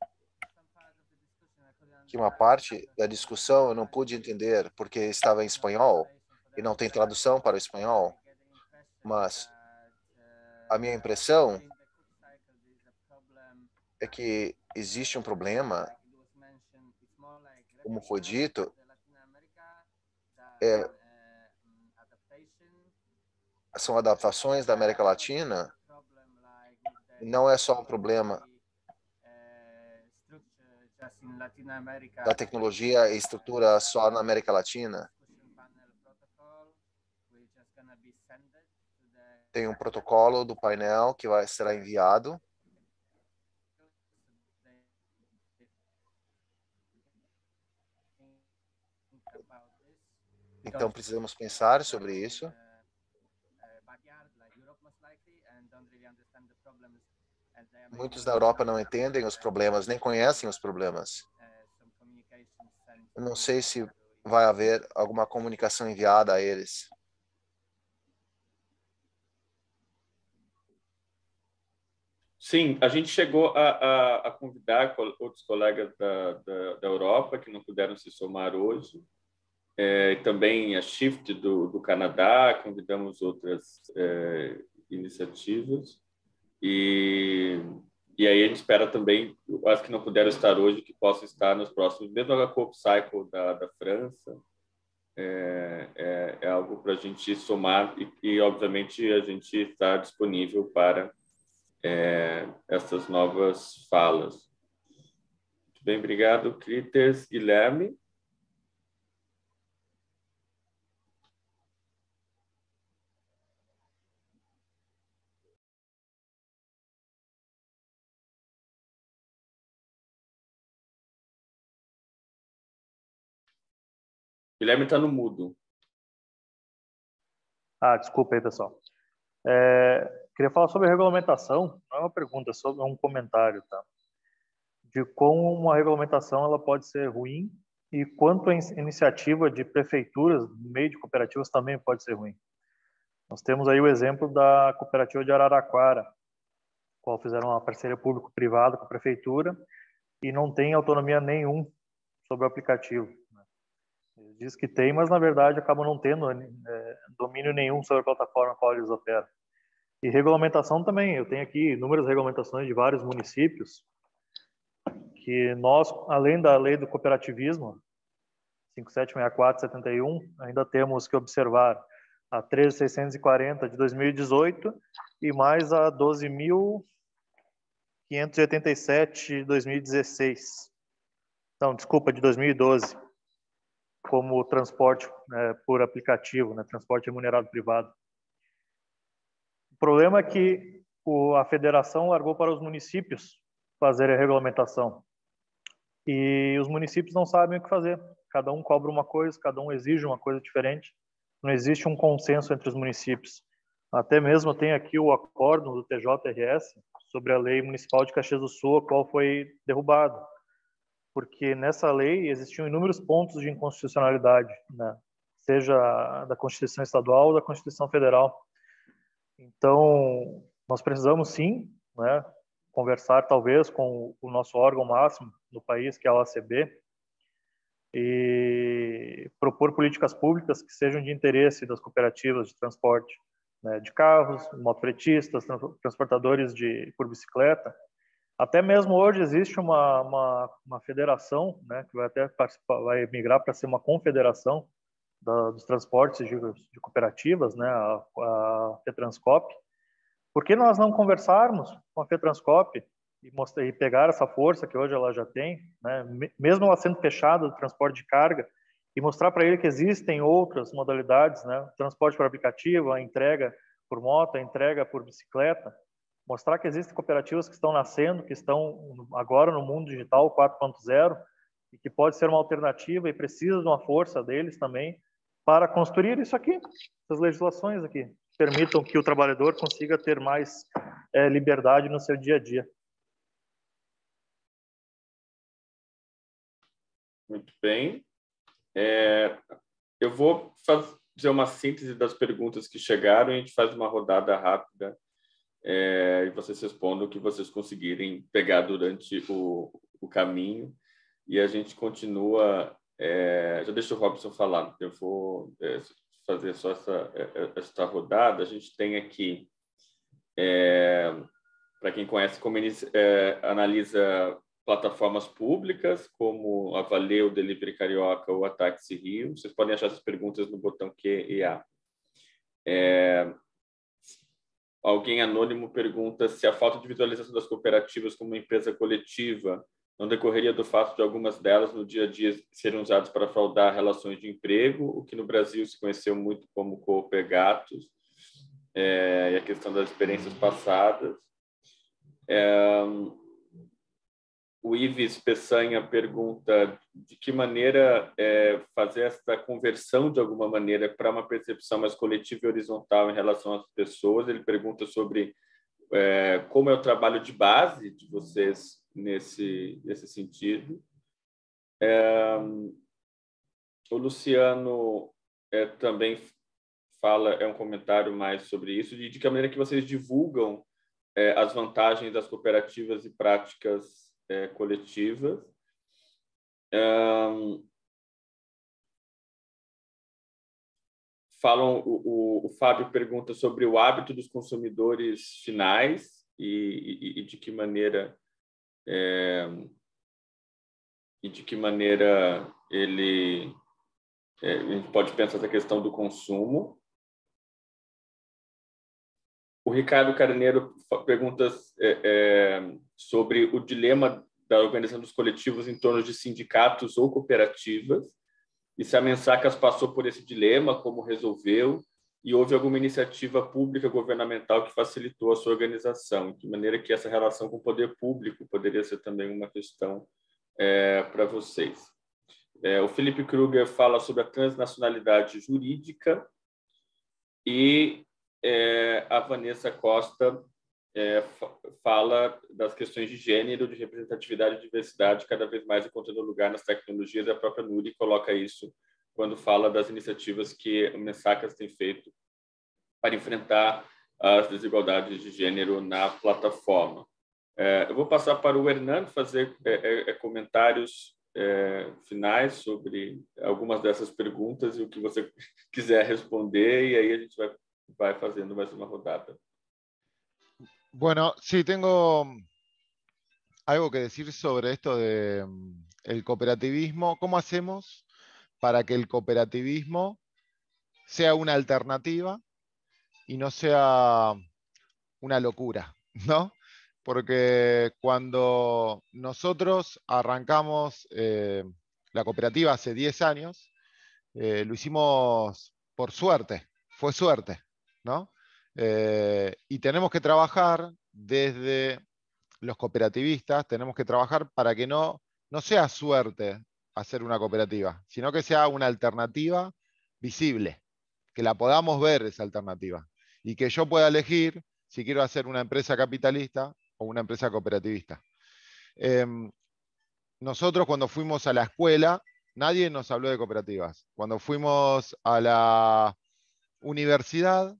que uma parte da discussão eu não pude entender porque estava em espanhol e não tem tradução para o espanhol, mas a minha impressão é que existe um problema, como foi dito, são adaptações da América Latina. Não é só um problema da tecnologia e estrutura só na América Latina. Tem um protocolo do painel que será enviado. Então, precisamos pensar sobre isso. Muitos da Europa não entendem os problemas, nem conhecem os problemas. Eu não sei se vai haver alguma comunicação enviada a eles. Sim, a gente chegou a convidar outros colegas da Europa que não puderam se somar hoje. Também a Shift do Canadá, convidamos outras iniciativas. E aí a gente espera também, as que não puderam estar hoje, que possam estar nos próximos, mesmo a Coopcycle da França, é algo para a gente somar e obviamente, a gente está disponível para essas novas falas. Muito bem, obrigado, Critters. Guilherme? Guilherme está no mudo. Ah, desculpa aí, pessoal. Queria falar sobre a regulamentação. Não é uma pergunta, é só um comentário, tá? De como uma regulamentação ela pode ser ruim e quanto a iniciativa de prefeituras no meio de cooperativas também pode ser ruim. Nós temos aí o exemplo da cooperativa de Araraquara, qual fizeram uma parceria público-privada com a prefeitura e não tem autonomia nenhuma sobre o aplicativo. Diz que tem, mas na verdade acabam não tendo domínio nenhum sobre a plataforma a qual eles operam. E regulamentação também, eu tenho aqui inúmeras regulamentações de vários municípios que nós, além da lei do cooperativismo, 5764/71, ainda temos que observar a 13640 de 2018 e mais a 12587 de 2016. Não, desculpa, de 2012. Como transporte por aplicativo, né, transporte remunerado privado. O problema é que a federação largou para os municípios fazerem a regulamentação. E os municípios não sabem o que fazer. Cada um cobra uma coisa, cada um exige uma coisa diferente. Não existe um consenso entre os municípios. Até mesmo tem aqui o acórdão do TJRS sobre a lei municipal de Caxias do Sul, a qual foi derrubado. Porque nessa lei existiam inúmeros pontos de inconstitucionalidade, né? Seja da Constituição Estadual ou da Constituição Federal. Então, nós precisamos sim, né, conversar talvez com o nosso órgão máximo no país, que é a OACB, e propor políticas públicas que sejam de interesse das cooperativas de transporte, né, de carros, motopetistas, transportadores por bicicleta. Até mesmo hoje existe uma federação, né, que vai até vai migrar para ser uma confederação dos transportes de cooperativas, né, a FETransCOP. Por que nós não conversarmos com a FETransCOP e pegar essa força que hoje ela já tem, né, mesmo ela sendo fechada do transporte de carga, e mostrar para ele que existem outras modalidades, né, transporte por aplicativo, a entrega por moto, a entrega por bicicleta. Mostrar que existem cooperativas que estão nascendo, que estão agora no mundo digital 4.0 e que pode ser uma alternativa e precisa de uma força deles também para construir isso aqui, essas legislações aqui, que permitam que o trabalhador consiga ter mais liberdade no seu dia a dia. Muito bem. Eu vou fazer uma síntese das perguntas que chegaram e a gente faz uma rodada rápida e vocês respondem o que vocês conseguirem pegar durante o caminho e a gente continua... já deixa o Robson falar, eu vou fazer só essa rodada. A gente tem aqui, para quem conhece, como analisa plataformas públicas, como a Valeu, Delivery Carioca ou a Táxi Rio. Vocês podem achar essas perguntas no botão Q e A. Alguém anônimo pergunta se a falta de visualização das cooperativas como empresa coletiva não decorreria do fato de algumas delas, no dia a dia, serem usadas para fraudar relações de emprego, o que no Brasil se conheceu muito como coopegatos, e a questão das experiências passadas. O Ives Peçanha pergunta de que maneira fazer essa conversão, de alguma maneira, para uma percepção mais coletiva e horizontal em relação às pessoas. Ele pergunta sobre como é o trabalho de base de vocês nesse sentido. O Luciano também fala, um comentário mais sobre isso, de que maneira que vocês divulgam as vantagens das cooperativas e práticas coletivas. O Fábio pergunta sobre o hábito dos consumidores finais e de que maneira... ele a gente pode pensar essa questão do consumo. O Ricardo Carneiro pergunta sobre o dilema da organização dos coletivos em torno de sindicatos ou cooperativas e se a Mensakas passou por esse dilema, como resolveu e houve alguma iniciativa pública governamental que facilitou a sua organização, de maneira que essa relação com o poder público poderia ser também uma questão para vocês. O Felipe Kruger fala sobre a transnacionalidade jurídica e a Vanessa Costa fala das questões de gênero, de representatividade e diversidade, cada vez mais encontrando lugar nas tecnologias. A própria Núria coloca isso quando fala das iniciativas que o Mensakas tem feito para enfrentar as desigualdades de gênero na plataforma. Eu vou passar para o Hernán fazer comentários finais sobre algumas dessas perguntas e o que você quiser responder, e aí a gente vai fazendo mais uma rodada. Bueno, sí, tengo algo que decir sobre esto de el cooperativismo. ¿Cómo hacemos para que el cooperativismo sea una alternativa y no sea una locura, ¿no? Porque cuando nosotros arrancamos la cooperativa hace 10 años, lo hicimos por suerte, fue suerte, ¿no? Y tenemos que trabajar desde los cooperativistas, tenemos que trabajar para que no sea suerte hacer una cooperativa, sino que sea una alternativa visible, que la podamos ver esa alternativa y que yo pueda elegir si quiero hacer una empresa capitalista o una empresa cooperativista. Nosotros cuando fuimos a la escuela, nadie nos habló de cooperativas. Cuando fuimos a la universidad,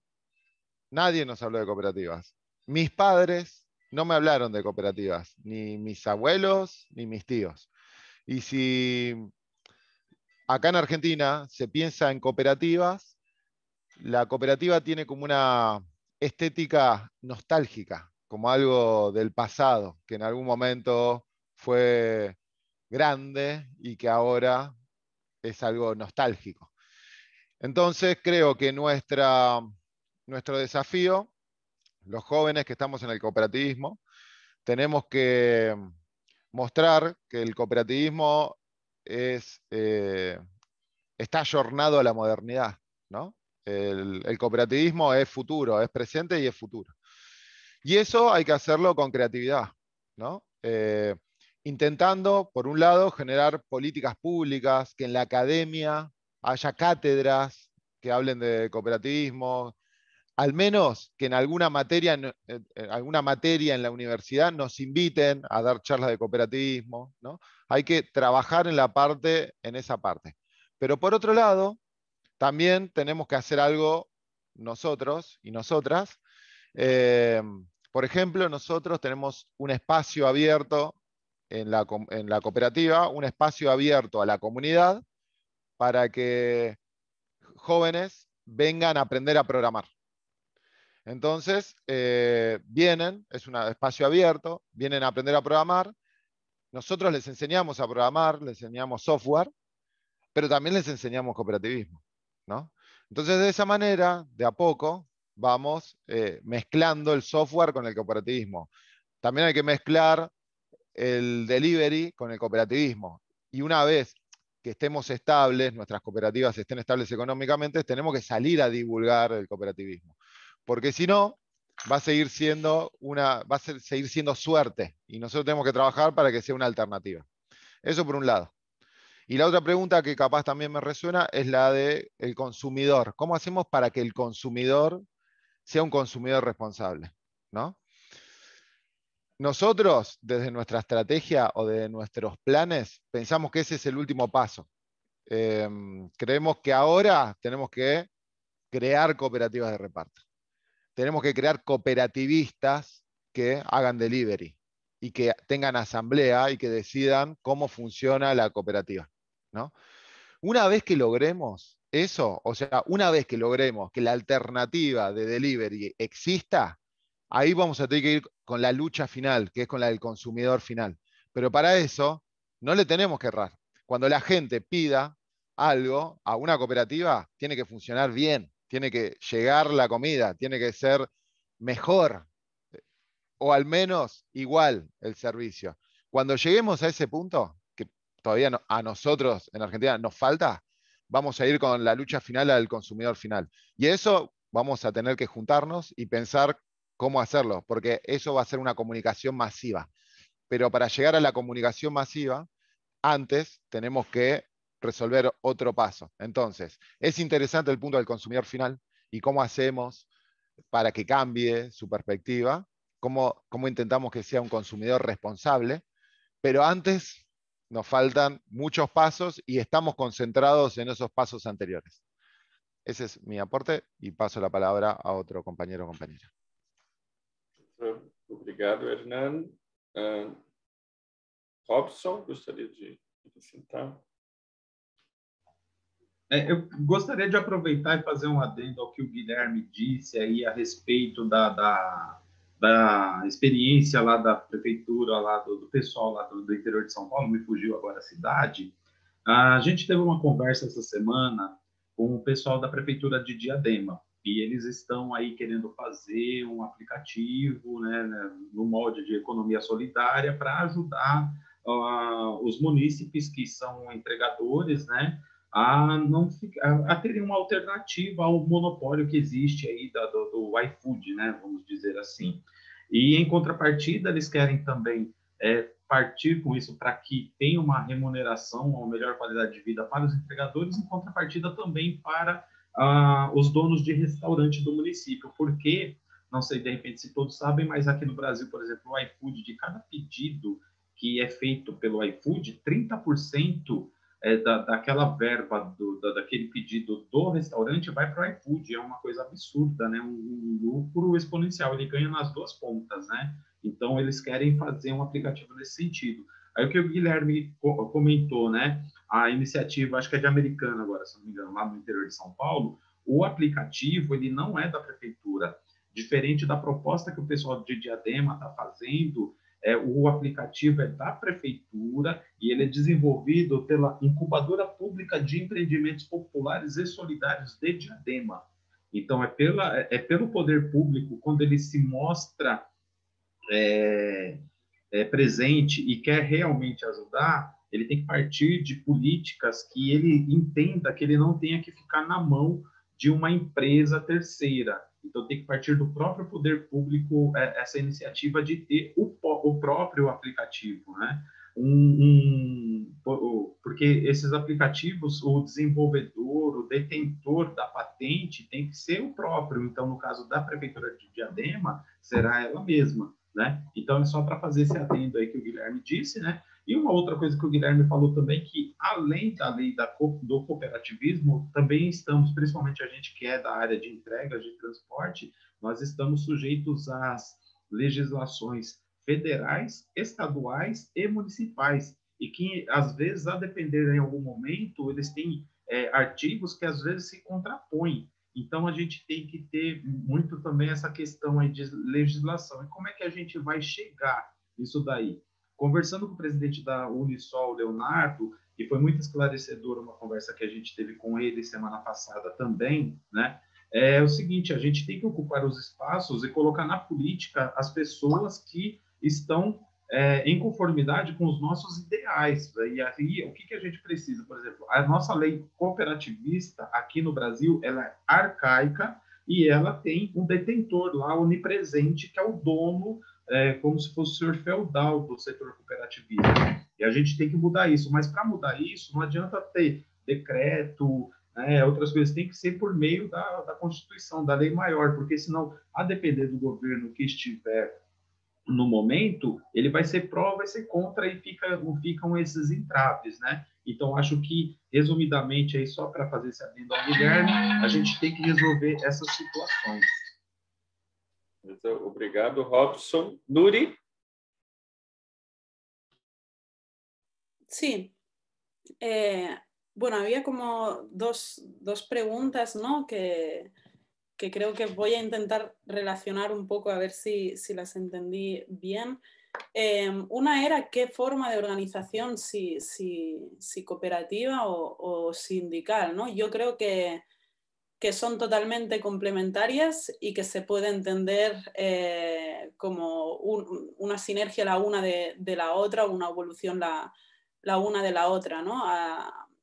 nadie nos habló de cooperativas. Mis padres no me hablaron de cooperativas, ni mis abuelos, ni mis tíos. Y si acá en Argentina se piensa en cooperativas, la cooperativa tiene como una estética nostálgica, como algo del pasado, que en algún momento fue grande y que ahora es algo nostálgico. Entonces creo que nuestro desafío, los jóvenes que estamos en el cooperativismo, tenemos que mostrar que el cooperativismo está ayornado a la modernidad, ¿no? El cooperativismo es futuro, es presente y es futuro. Y eso hay que hacerlo con creatividad, ¿no? intentando, por un lado, generar políticas públicas, que en la academia haya cátedras que hablen de cooperativismo, al menos que en alguna materia en la universidad nos inviten a dar charlas de cooperativismo, ¿no? Hay que trabajar en esa parte. Pero por otro lado, también tenemos que hacer algo nosotros y nosotras. Por ejemplo, nosotros tenemos un espacio abierto en la cooperativa, un espacio abierto a la comunidad para que jóvenes vengan a aprender a programar. Entonces, vienen, es un espacio abierto, vienen a aprender a programar, nosotros les enseñamos a programar, les enseñamos software, pero también les enseñamos cooperativismo, ¿no? Entonces, de esa manera, de a poco, vamos mezclando el software con el cooperativismo. También hay que mezclar el delivery con el cooperativismo. Y una vez que estemos estables, nuestras cooperativas estén estables económicamente, tenemos que salir a divulgar el cooperativismo. Porque si no, va a seguir siendo suerte. Y nosotros tenemos que trabajar para que sea una alternativa. Eso por un lado. Y la otra pregunta que capaz también me resuena es la del consumidor. ¿Cómo hacemos para que el consumidor sea un consumidor responsable, ¿no? Nosotros, desde nuestra estrategia o desde nuestros planes, pensamos que ese es el último paso. Creemos que ahora tenemos que crear cooperativas de reparto. Tenemos que crear cooperativistas que hagan delivery y que tengan asamblea y que decidan cómo funciona la cooperativa, ¿no? Una vez que logremos eso, o sea, una vez que logremos que la alternativa de delivery exista, ahí vamos a tener que ir con la lucha final, que es con la del consumidor final. Pero para eso, no le tenemos que errar. Cuando la gente pida algo a una cooperativa, tiene que funcionar bien, tiene que llegar la comida, tiene que ser mejor, o al menos igual el servicio. Cuando lleguemos a ese punto, que todavía no, a nosotros en Argentina nos falta, vamos a ir con la lucha final al consumidor final. Y eso vamos a tener que juntarnos y pensar cómo hacerlo, porque eso va a ser una comunicación masiva. Pero para llegar a la comunicación masiva, antes tenemos que resolver otro paso. Entonces, es interesante el punto del consumidor final y cómo hacemos para que cambie su perspectiva, cómo intentamos que sea un consumidor responsable, pero antes nos faltan muchos pasos y estamos concentrados en esos pasos anteriores. Ese es mi aporte y paso la palabra a otro compañero o compañera. Obrigado, Hernán. Robson, gostaria de acrescentar. Eu gostaria de aproveitar e fazer um adendo ao que o Guilherme disse aí a respeito da experiência lá da prefeitura, lá do pessoal lá do interior de São Paulo, me fugiu agora a cidade. A gente teve uma conversa essa semana com o pessoal da prefeitura de Diadema, e eles estão aí querendo fazer um aplicativo, né, no molde de economia solidária para ajudar os munícipes que são entregadores, né, a terem uma alternativa ao monopólio que existe aí do iFood, né, vamos dizer assim. E, em contrapartida, eles querem também partir com isso para que tenha uma remuneração, uma melhor qualidade de vida para os entregadores, em contrapartida também para os donos de restaurante do município, porque, não sei de repente se todos sabem, mas aqui no Brasil, por exemplo, o iFood, de cada pedido que é feito pelo iFood, 30% daquela verba daquele pedido do restaurante vai para o iFood. É uma coisa absurda, né? Um lucro exponencial, ele ganha nas duas pontas, né? Então eles querem fazer um aplicativo nesse sentido. Aí o que o Guilherme comentou, né? A iniciativa, acho que é de Americana agora, se não me engano, lá no interior de São Paulo, o aplicativo, ele não é da prefeitura, diferente da proposta que o pessoal de Diadema está fazendo. O aplicativo é da prefeitura e ele é desenvolvido pela Incubadora Pública de Empreendimentos Populares e Solidários de Diadema. Então, pelo poder público, quando ele se mostra presente e quer realmente ajudar, ele tem que partir de políticas que ele entenda que ele não tenha que ficar na mão de uma empresa terceira. Então, tem que partir do próprio poder público essa iniciativa de ter o próprio aplicativo, né? Porque esses aplicativos, o desenvolvedor, o detentor da patente tem que ser o próprio. Então, no caso da Prefeitura de Diadema, será ela mesma, né? Então, é só para fazer esse adendo aí que o Guilherme disse, né? E uma outra coisa que o Guilherme falou também, que além da lei do cooperativismo, também estamos, principalmente a gente que é da área de entrega, de transporte, nós estamos sujeitos às legislações federais, estaduais e municipais, e que, às vezes, a depender em algum momento, eles têm artigos que, às vezes, se contrapõem. Então, a gente tem que ter muito também essa questão aí de legislação. E como é que a gente vai chegar nisso daí? Conversando com o presidente da Unisol, Leonardo, e foi muito esclarecedora uma conversa que a gente teve com ele semana passada também, né? É o seguinte, a gente tem que ocupar os espaços e colocar na política as pessoas que estão em conformidade com os nossos ideais. E aí, o que a gente precisa? Por exemplo, a nossa lei cooperativista aqui no Brasil, ela é arcaica e ela tem um detentor lá onipresente, que é o dono, como se fosse o senhor feudal do setor cooperativista. E a gente tem que mudar isso. Mas para mudar isso, não adianta ter decreto, outras coisas, tem que ser por meio da Constituição, da lei maior, porque senão, a depender do governo que estiver no momento, ele vai ser pró, vai ser contra e ficam esses entraves, né? Então, acho que, resumidamente, aí, só para fazer esse adendo ao Guilherme, a gente tem que resolver essas situações. Então, obrigado, Robson. Núria? Sim. Bueno, había como dos preguntas, ¿no? que creo que voy a intentar relacionar un poco a ver si las entendí bien. Una era qué forma de organización, si cooperativa o sindical, ¿no? Yo creo que son totalmente complementarias y que se puede entender como una sinergia la una de la otra, una evolución la una de la otra, ¿no?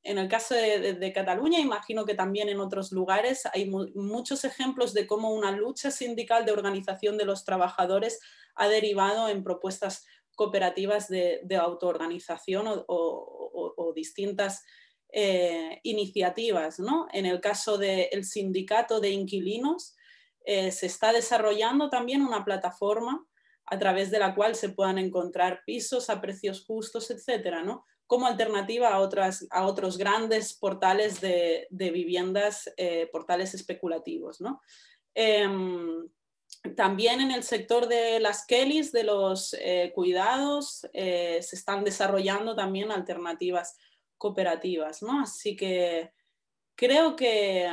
En el caso de Cataluña, imagino que también en otros lugares hay muchos ejemplos de cómo una lucha sindical de organización de los trabajadores ha derivado en propuestas cooperativas de autoorganización o distintas iniciativas, ¿no? En el caso del sindicato de inquilinos, se está desarrollando también una plataforma a través de la cual se puedan encontrar pisos a precios justos, etcétera, ¿no? Como alternativa a otros grandes portales de viviendas, portales especulativos, ¿no? También en el sector de las Kellys, de los cuidados, se están desarrollando también alternativas cooperativas, ¿no? Así que creo que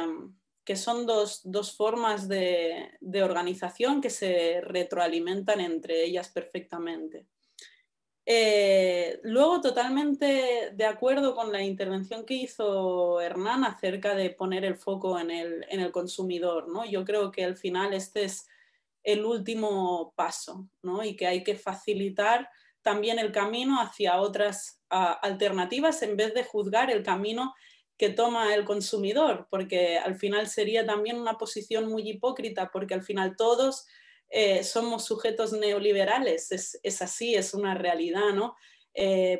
son dos formas de organización que se retroalimentan entre ellas perfectamente. Luego, totalmente de acuerdo con la intervención que hizo Hernán acerca de poner el foco en el consumidor, ¿no? Yo creo que al final este es el último paso, ¿no? Y que hay que facilitar también el camino hacia otras alternativas en vez de juzgar el camino que toma el consumidor, porque al final sería también una posición muy hipócrita, porque al final todos somos sujetos neoliberales, es así, es una realidad, ¿no?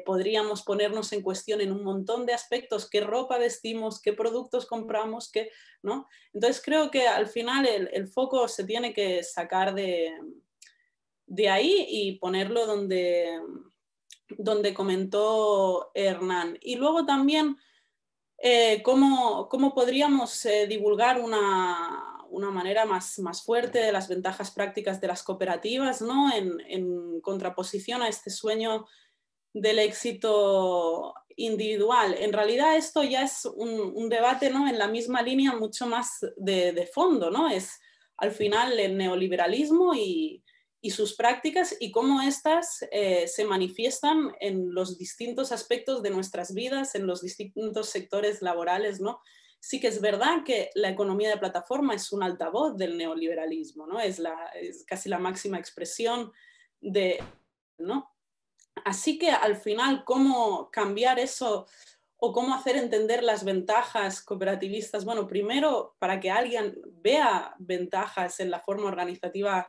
Podríamos ponernos en cuestión en un montón de aspectos, qué ropa vestimos, qué productos compramos, qué, ¿no? Entonces creo que al final el foco se tiene que sacar de ahí y ponerlo donde comentó Hernán. Y luego también cómo podríamos divulgar una manera más fuerte de las ventajas prácticas de las cooperativas, ¿no? En contraposición a este sueño del éxito individual. En realidad esto ya es un debate, ¿no? En la misma línea mucho más de fondo, ¿no? Es al final el neoliberalismo y sus prácticas y cómo estas se manifiestan en los distintos aspectos de nuestras vidas, en los distintos sectores laborales, ¿no? Sí que es verdad que la economía de plataforma es un altavoz del neoliberalismo, ¿no? Es casi la máxima expresión de, ¿no? Así que al final, ¿cómo cambiar eso o cómo hacer entender las ventajas cooperativistas? Bueno, primero, para que alguien vea ventajas en la forma organizativa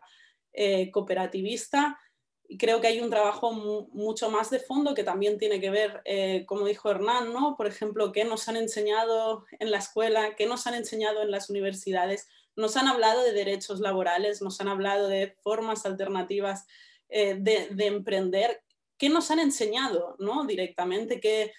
cooperativista, Y creo que hay un trabajo mucho más de fondo que también tiene que ver, como dijo Hernán, ¿no? Por ejemplo, qué nos han enseñado en la escuela, qué nos han enseñado en las universidades. Nos han hablado de derechos laborales, nos han hablado de formas alternativas de emprender. ¿Qué nos han enseñado, ¿no? Directamente? ¿Qué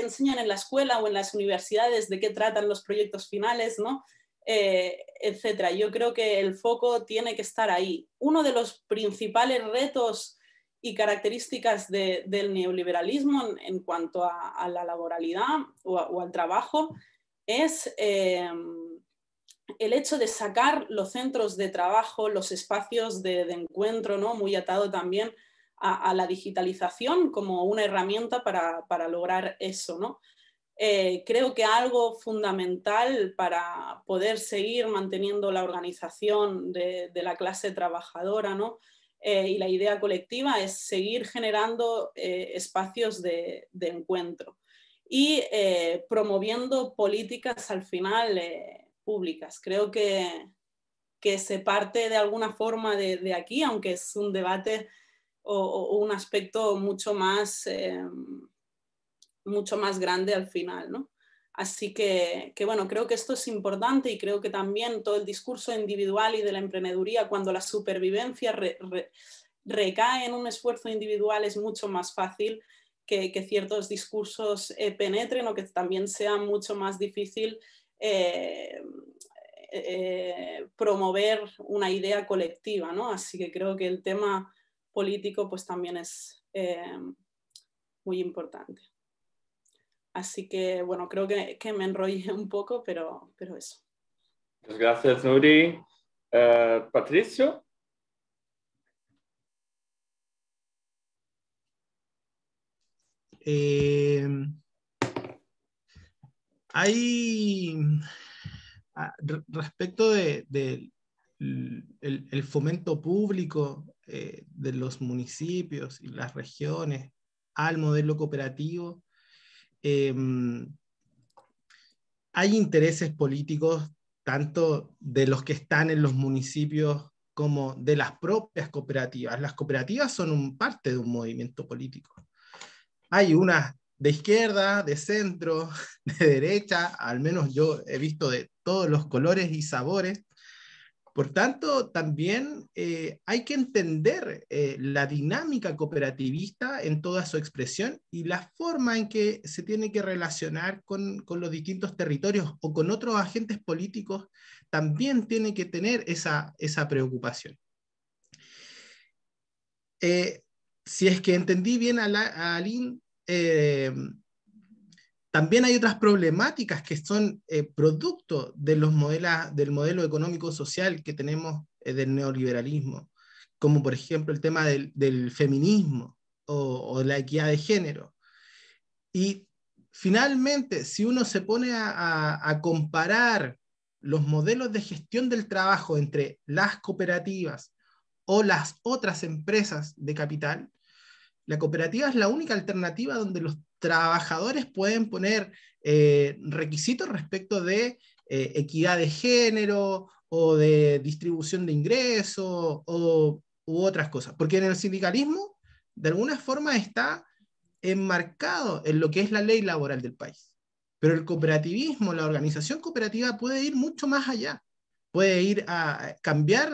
enseñan en la escuela o en las universidades? ¿De qué tratan los proyectos finales, ¿no? Etcétera. Yo creo que el foco tiene que estar ahí. Uno de los principales retos y características del neoliberalismo en cuanto a la laboralidad o al trabajo es el hecho de sacar los centros de trabajo, los espacios de encuentro, ¿no? Muy atado también a la digitalización como una herramienta para lograr eso, ¿no? Creo que algo fundamental para poder seguir manteniendo la organización de la clase trabajadora, ¿no? Y la idea colectiva es seguir generando espacios de encuentro y promoviendo políticas al final públicas. Creo que se parte de alguna forma de aquí, aunque es un debate o un aspecto mucho más grande al final, ¿no? Así que bueno, creo que esto es importante y creo que también todo el discurso individual y de la emprendeduría, cuando la supervivencia recae en un esfuerzo individual, es mucho más fácil que ciertos discursos penetren o que también sea mucho más difícil promover una idea colectiva, ¿no? Así que creo que el tema político pues también es muy importante. Así que, bueno, creo que me enrollé un poco, pero eso. Gracias, Nuri. Patricio. Respecto del fomento público de los municipios y las regiones al modelo cooperativo, hay intereses políticos tanto de los que están en los municipios como de las propias cooperativas. Las cooperativas son parte de un movimiento político. Hay unas de izquierda, de centro, de derecha, al menos yo he visto de todos los colores y sabores. Por tanto, también hay que entender la dinámica cooperativista en toda su expresión y la forma en que se tiene que relacionar con los distintos territorios o con otros agentes políticos, también tiene que tener esa preocupación. Si es que entendí bien a Aline, también hay otras problemáticas que son producto de del modelo económico-social que tenemos del neoliberalismo, como por ejemplo el tema del feminismo o la equidad de género. Y finalmente, si uno se pone a comparar los modelos de gestión del trabajo entre las cooperativas o las otras empresas de capital, la cooperativa es la única alternativa donde los trabajadores pueden poner requisitos respecto de equidad de género o de distribución de ingresos u otras cosas. Porque en el sindicalismo, de alguna forma, está enmarcado en lo que es la ley laboral del país. Pero el cooperativismo, la organización cooperativa puede ir mucho más allá. Puede ir a cambiar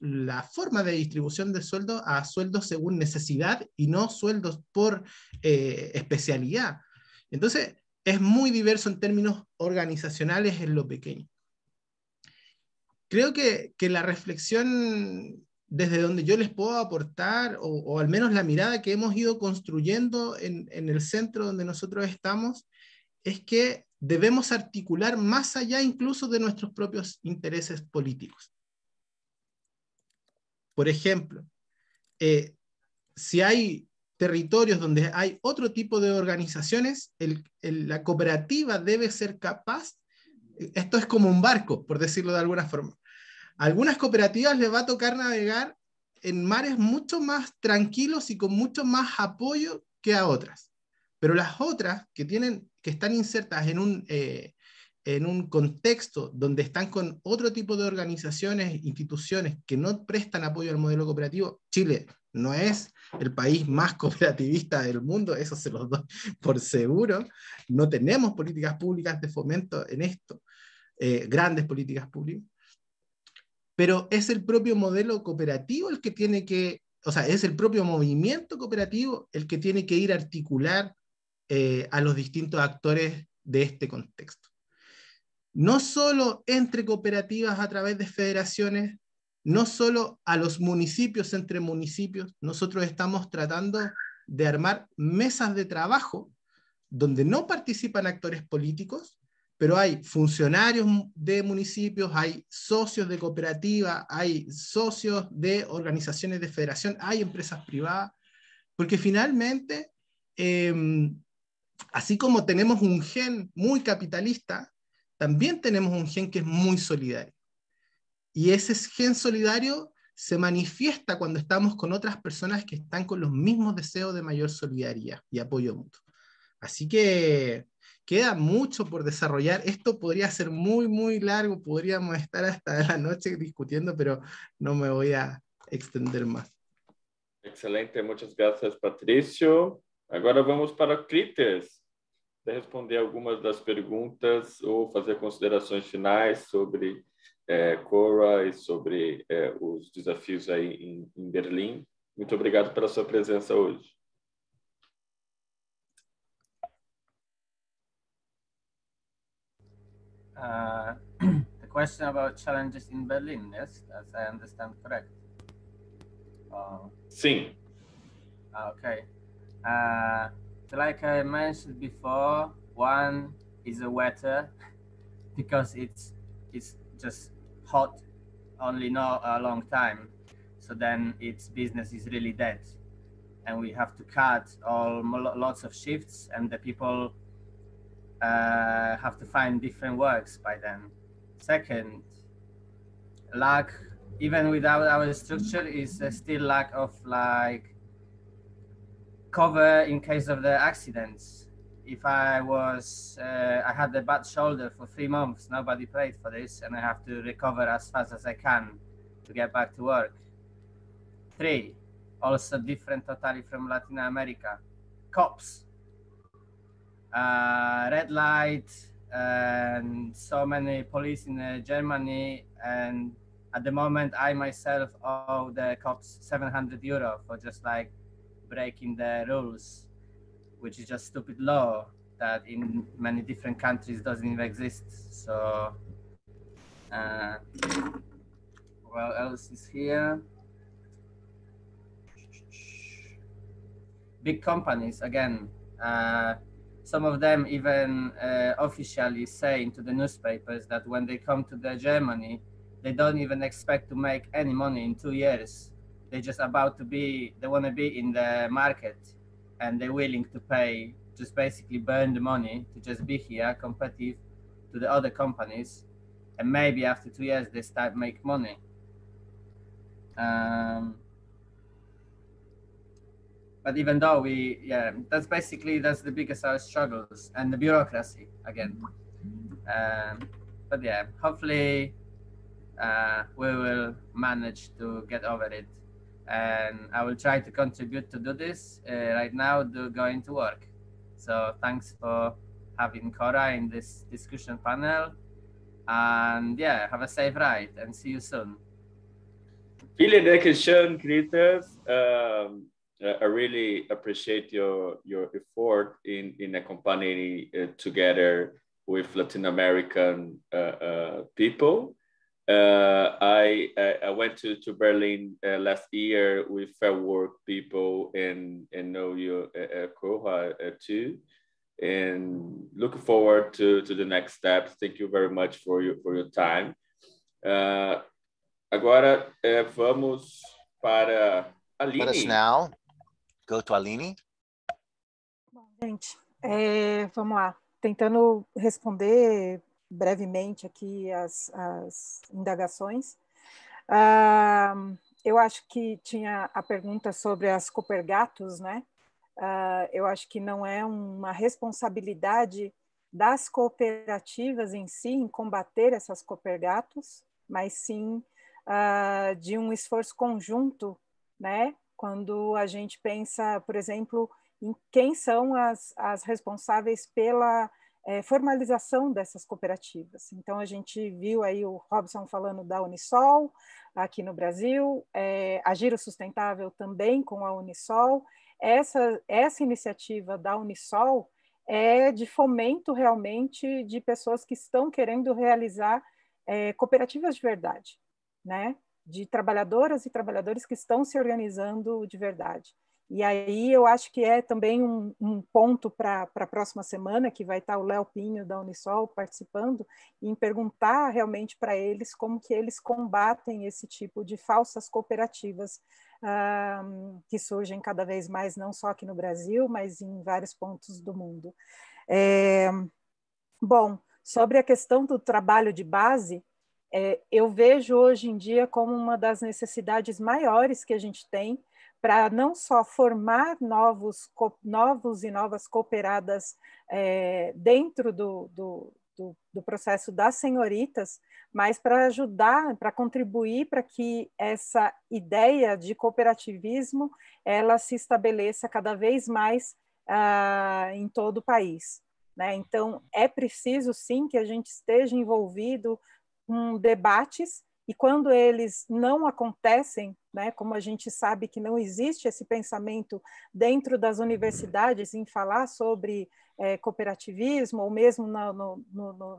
la forma de distribución de sueldos a sueldos según necesidad y no sueldos por especialidad. Entonces, es muy diverso en términos organizacionales en lo pequeño. Creo que la reflexión desde donde yo les puedo aportar, o al menos la mirada que hemos ido construyendo en el centro donde nosotros estamos, es que debemos articular más allá incluso de nuestros propios intereses políticos. Por ejemplo, si hay territorios donde hay otro tipo de organizaciones, la cooperativa debe ser capaz, esto es como un barco, por decirlo de alguna forma. A algunas cooperativas les va a tocar navegar en mares mucho más tranquilos y con mucho más apoyo que a otras. Pero las otras que están insertas en un en un contexto donde están con otro tipo de organizaciones, instituciones que no prestan apoyo al modelo cooperativo. Chile no es el país más cooperativista del mundo, eso se los doy por seguro. No tenemos políticas públicas de fomento en esto, grandes políticas públicas. Pero es el propio modelo cooperativo el que tiene que, o sea, es el propio movimiento cooperativo el que tiene que ir a articular a los distintos actores de este contexto. No solo entre cooperativas a través de federaciones, no solo a los municipios entre municipios, nosotros estamos tratando de armar mesas de trabajo donde no participan actores políticos, pero hay funcionarios de municipios, hay socios de cooperativa, hay socios de organizaciones de federación, hay empresas privadas, porque finalmente, así como tenemos un gen muy capitalista, también tenemos un gen que es muy solidario. Y ese gen solidario se manifiesta cuando estamos con otras personas que están con los mismos deseos de mayor solidaridad y apoyo mutuo. Así que queda mucho por desarrollar. Esto podría ser muy, muy largo, podríamos estar hasta la noche discutiendo, pero no me voy a extender más. Excelente, muchas gracias, Patricio. Agora vamos para Critters. De responder algumas das perguntas ou fazer considerações finais sobre Khora e sobre os desafios aí em Berlim. Muito obrigado pela sua presença hoje. The question about challenges in Berlin, yes, as I understand correct. Sim. Okay. Like I mentioned before, one is a weather, because it's just hot only not a long time, so then its business is really dead, and we have to cut lots of shifts, and the people have to find different works by then. Second, lack, even without our structure, is still lack of like cover in case of the accidents. If I had a bad shoulder for 3 months, nobody paid for this, and I have to recover as fast as I can to get back to work. 3, also different totally from Latin America. Cops, red light, and so many police in Germany, and at the moment I myself owe the cops 700 euro for just like breaking the rules, which is just stupid law that in many different countries doesn't even exist. So, what else is here? Big companies, again, some of them even officially say into the newspapers that when they come to the Germany, they don't even expect to make any money in 2 years. They're just about to be, they want to be in the market, and they're willing to pay, just basically burn the money to just be here, competitive to the other companies. And maybe after 2 years, they start make money. But even though we, yeah, that's basically, that's the biggest our struggles, and the bureaucracy again. But yeah, hopefully we will manage to get over it. And I will try to contribute to do this right now, going to work. So thanks for having Khora in this discussion panel. And yeah, have a safe ride and see you soon. Vielen Dank schön, Kritters. I really appreciate your effort in accompanying together with Latin American people. I went to Berlin last year with Fair Work people and know you, Khora, too, and looking forward to the next steps. Thank you very much for your time. Agora vamos para Aline. Let us now go to Aline. Bom, gente, vamos lá, tentando responder brevemente aqui as indagações. Eu acho que tinha a pergunta sobre as Coopergatos, né? Eu acho que não é uma responsabilidade das cooperativas em si, em combater essas copergatos, mas sim de um esforço conjunto, né? Quando a gente pensa, por exemplo, em quem são as responsáveis pela formalização dessas cooperativas. Então, a gente viu aí o Robson falando da Unisol aqui no Brasil, a Giro Sustentável também com a Unisol. Essa iniciativa da Unisol é de fomento realmente de pessoas que estão querendo realizar cooperativas de verdade, né? De trabalhadoras e trabalhadores que estão se organizando de verdade. E aí eu acho que é também um ponto para a próxima semana, que vai estar o Léo Pinho da Unisol participando, e perguntar realmente para eles como que eles combatem esse tipo de falsas cooperativas que surgem cada vez mais, não só aqui no Brasil, mas em vários pontos do mundo. Bom, sobre a questão do trabalho de base, eu vejo hoje em dia como uma das necessidades maiores que a gente tem, para não só formar novos e novas cooperadas dentro do processo das senhoritas, mas para ajudar, para contribuir para que essa ideia de cooperativismo ela se estabeleça cada vez mais em todo o país, né? Então, é preciso, sim, que a gente esteja envolvido com debates, e quando eles não acontecem, né, como a gente sabe que não existe esse pensamento dentro das universidades em falar sobre cooperativismo, ou mesmo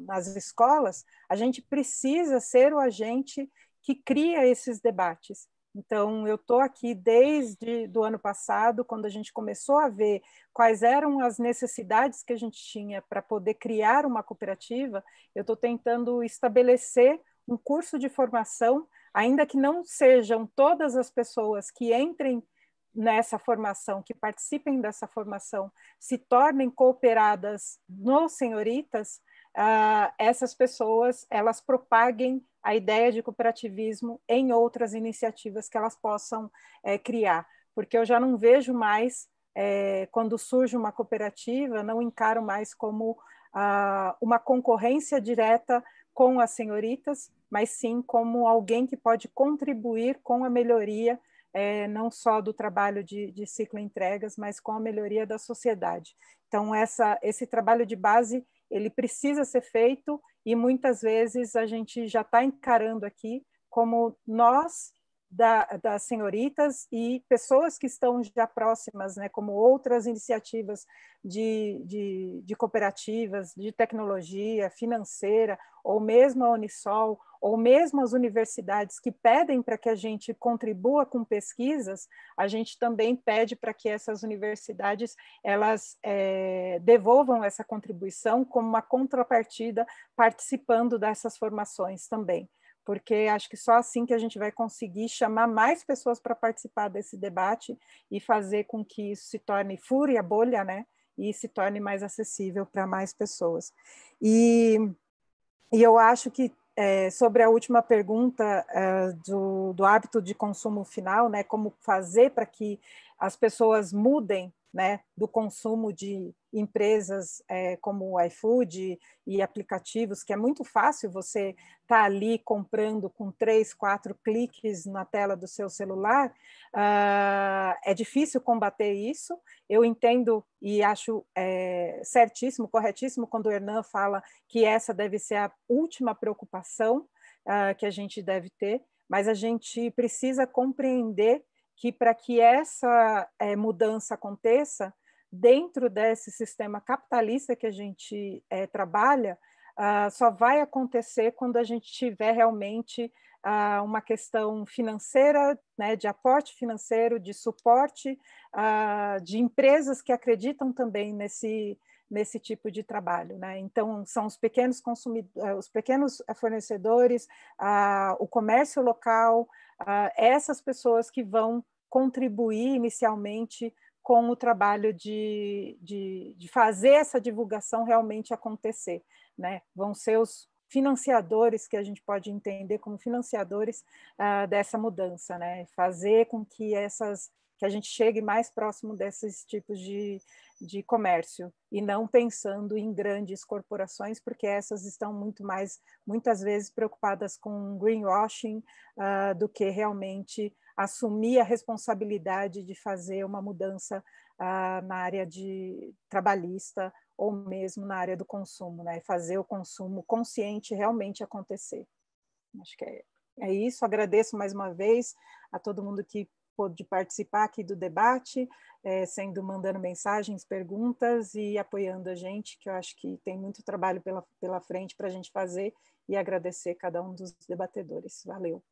nas escolas, a gente precisa ser o agente que cria esses debates. Então, eu estou aqui desde o ano passado, quando a gente começou a ver quais eram as necessidades que a gente tinha para poder criar uma cooperativa, eu estou tentando estabelecer um curso de formação, ainda que não sejam todas as pessoas que entrem nessa formação, que participem dessa formação, se tornem cooperadas no Senhoritas, essas pessoas, elas propaguem a ideia de cooperativismo em outras iniciativas que elas possam criar, porque eu já não vejo mais, quando surge uma cooperativa, não encaro mais como uma concorrência direta com as senhoritas, mas sim como alguém que pode contribuir com a melhoria, não só do trabalho de ciclo entregas, mas com a melhoria da sociedade. Então, esse trabalho de base, ele precisa ser feito, e muitas vezes a gente já está encarando aqui como nós, das senhoritas e pessoas que estão já próximas, né, como outras iniciativas de cooperativas, de tecnologia financeira, ou mesmo a Unisol, ou mesmo as universidades que pedem para que a gente contribua com pesquisas, a gente também pede para que essas universidades elas devolvam essa contribuição como uma contrapartida, participando dessas formações também, porque acho que só assim que a gente vai conseguir chamar mais pessoas para participar desse debate e fazer com que isso se torne fure a bolha, né? E se torne mais acessível para mais pessoas. E eu acho que sobre a última pergunta do hábito de consumo final, né? Como fazer para que as pessoas mudem, né, do consumo de empresas como o iFood e aplicativos, que é muito fácil você estar ali comprando com 3, 4 cliques na tela do seu celular, é difícil combater isso. Eu entendo e acho certíssimo, corretíssimo, quando o Hernán fala que essa deve ser a última preocupação que a gente deve ter, mas a gente precisa compreender que para que essa mudança aconteça, dentro desse sistema capitalista que a gente trabalha, só vai acontecer quando a gente tiver realmente uma questão financeira, né, de aporte financeiro, de suporte, de empresas que acreditam também nesse tipo de trabalho, né? Então, são os pequenos consumidores, os pequenos fornecedores, o comércio local, essas pessoas que vão contribuir inicialmente com o trabalho de fazer essa divulgação realmente acontecer, né? Vão ser os financiadores, que a gente pode entender como financiadores dessa mudança, né? Fazer com que que a gente chegue mais próximo desses tipos de comércio, e não pensando em grandes corporações, porque essas estão muito mais, muitas vezes, preocupadas com greenwashing do que realmente assumir a responsabilidade de fazer uma mudança na área de trabalhista ou mesmo na área do consumo, né? Fazer o consumo consciente realmente acontecer. Acho que é isso. Agradeço mais uma vez a todo mundo que pôde participar aqui do debate, mandando mensagens, perguntas e apoiando a gente, que eu acho que tem muito trabalho pela frente para a gente fazer, e agradecer cada um dos debatedores. Valeu.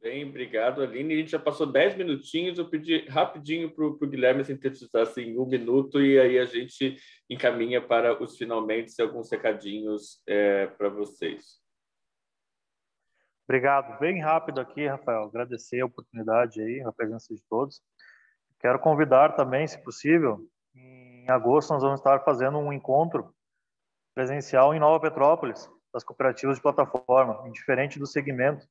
Bem, obrigado, Aline. A gente já passou 10 minutinhos, eu pedi rapidinho para o Guilherme sintetizar assim, 1 minuto, e aí a gente encaminha para os finalmente e alguns recadinhos para vocês. Obrigado. Bem rápido aqui, Rafael. Agradecer a oportunidade aí, a presença de todos. Quero convidar também, se possível, em agosto nós vamos estar fazendo um encontro presencial em Nova Petrópolis, das cooperativas de plataforma, indiferente do segmento.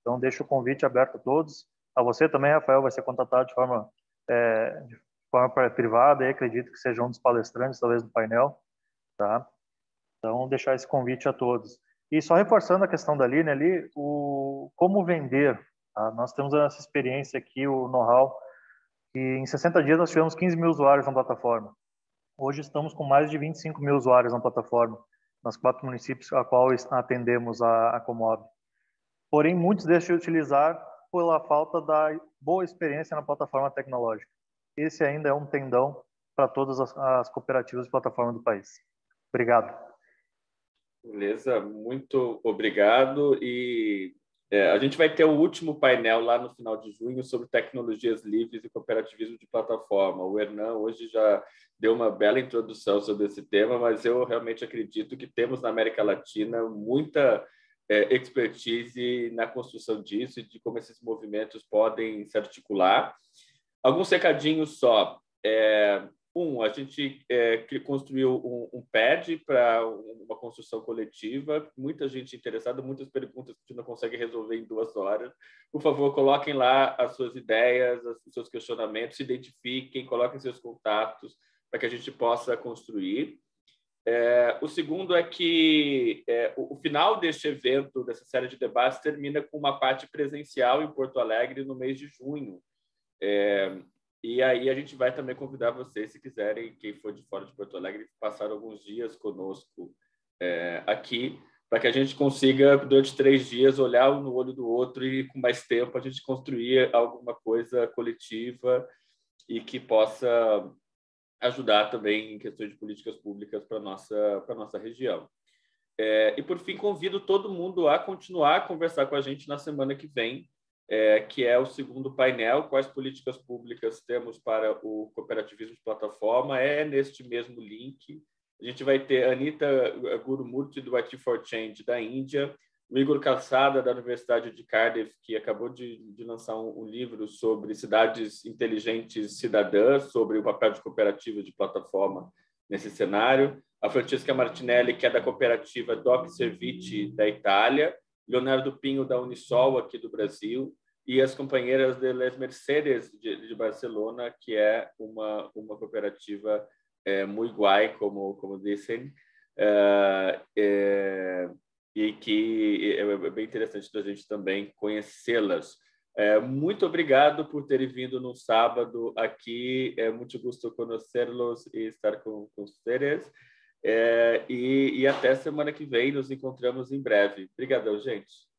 Então, deixo o convite aberto a todos. A você também, Rafael, vai ser contatado de forma privada, e acredito que seja um dos palestrantes, talvez, do painel. Tá? Então, deixar esse convite a todos. E só reforçando a questão da Aline ali, como vender. Tá? Nós temos essa experiência aqui, o know-how, que em 60 dias nós tivemos 15 mil usuários na plataforma. Hoje estamos com mais de 25 mil usuários na plataforma, nos 4 municípios a qual atendemos a Comobi. Porém, muitos deixam de utilizar pela falta da boa experiência na plataforma tecnológica. Esse ainda é um tendão para todas as cooperativas de plataforma do país. Obrigado. Beleza, muito obrigado. E a gente vai ter o último painel lá no final de junho sobre tecnologias livres e cooperativismo de plataforma. O Hernán hoje já deu uma bela introdução sobre esse tema, mas eu realmente acredito que temos na América Latina muita expertise na construção disso e de como esses movimentos podem se articular. Alguns recadinhos só. A gente construiu um pad para uma construção coletiva, muita gente interessada, muitas perguntas que a gente não consegue resolver em 2 horas. Por favor, coloquem lá as suas ideias, os seus questionamentos, se identifiquem, coloquem seus contatos para que a gente possa construir. O segundo é que o final deste evento, dessa série de debates, termina com uma parte presencial em Porto Alegre no mês de junho. E aí a gente vai também convidar vocês, se quiserem, quem for de fora de Porto Alegre, passar alguns dias conosco aqui, para que a gente consiga, durante 3 dias, olhar um no olho do outro e, com mais tempo, a gente construir alguma coisa coletiva e que possa ajudar também em questões de políticas públicas para a nossa região. E, por fim, convido todo mundo a continuar a conversar com a gente na semana que vem, que é o segundo painel, quais políticas públicas temos para o cooperativismo de plataforma, neste mesmo link. A gente vai ter a Anita Gurumurti, do IT for Change, da Índia, o Igor Calçada, da Universidade de Cardiff, que acabou de lançar um livro sobre cidades inteligentes cidadãs, sobre o papel de cooperativas de plataforma nesse cenário, a Francesca Martinelli, que é da cooperativa Doc Servici, da Itália, Leonardo Pinho, da Unisol, aqui do Brasil, e as companheiras de Les Mercedes, de Barcelona, que é uma cooperativa muito guai, como dizem, e que é bem interessante da gente também conhecê-las. Muito obrigado por terem vindo no sábado aqui, é muito gosto conhecê-los e estar com vocês. E até semana que vem, nos encontramos em breve. Obrigadão, gente.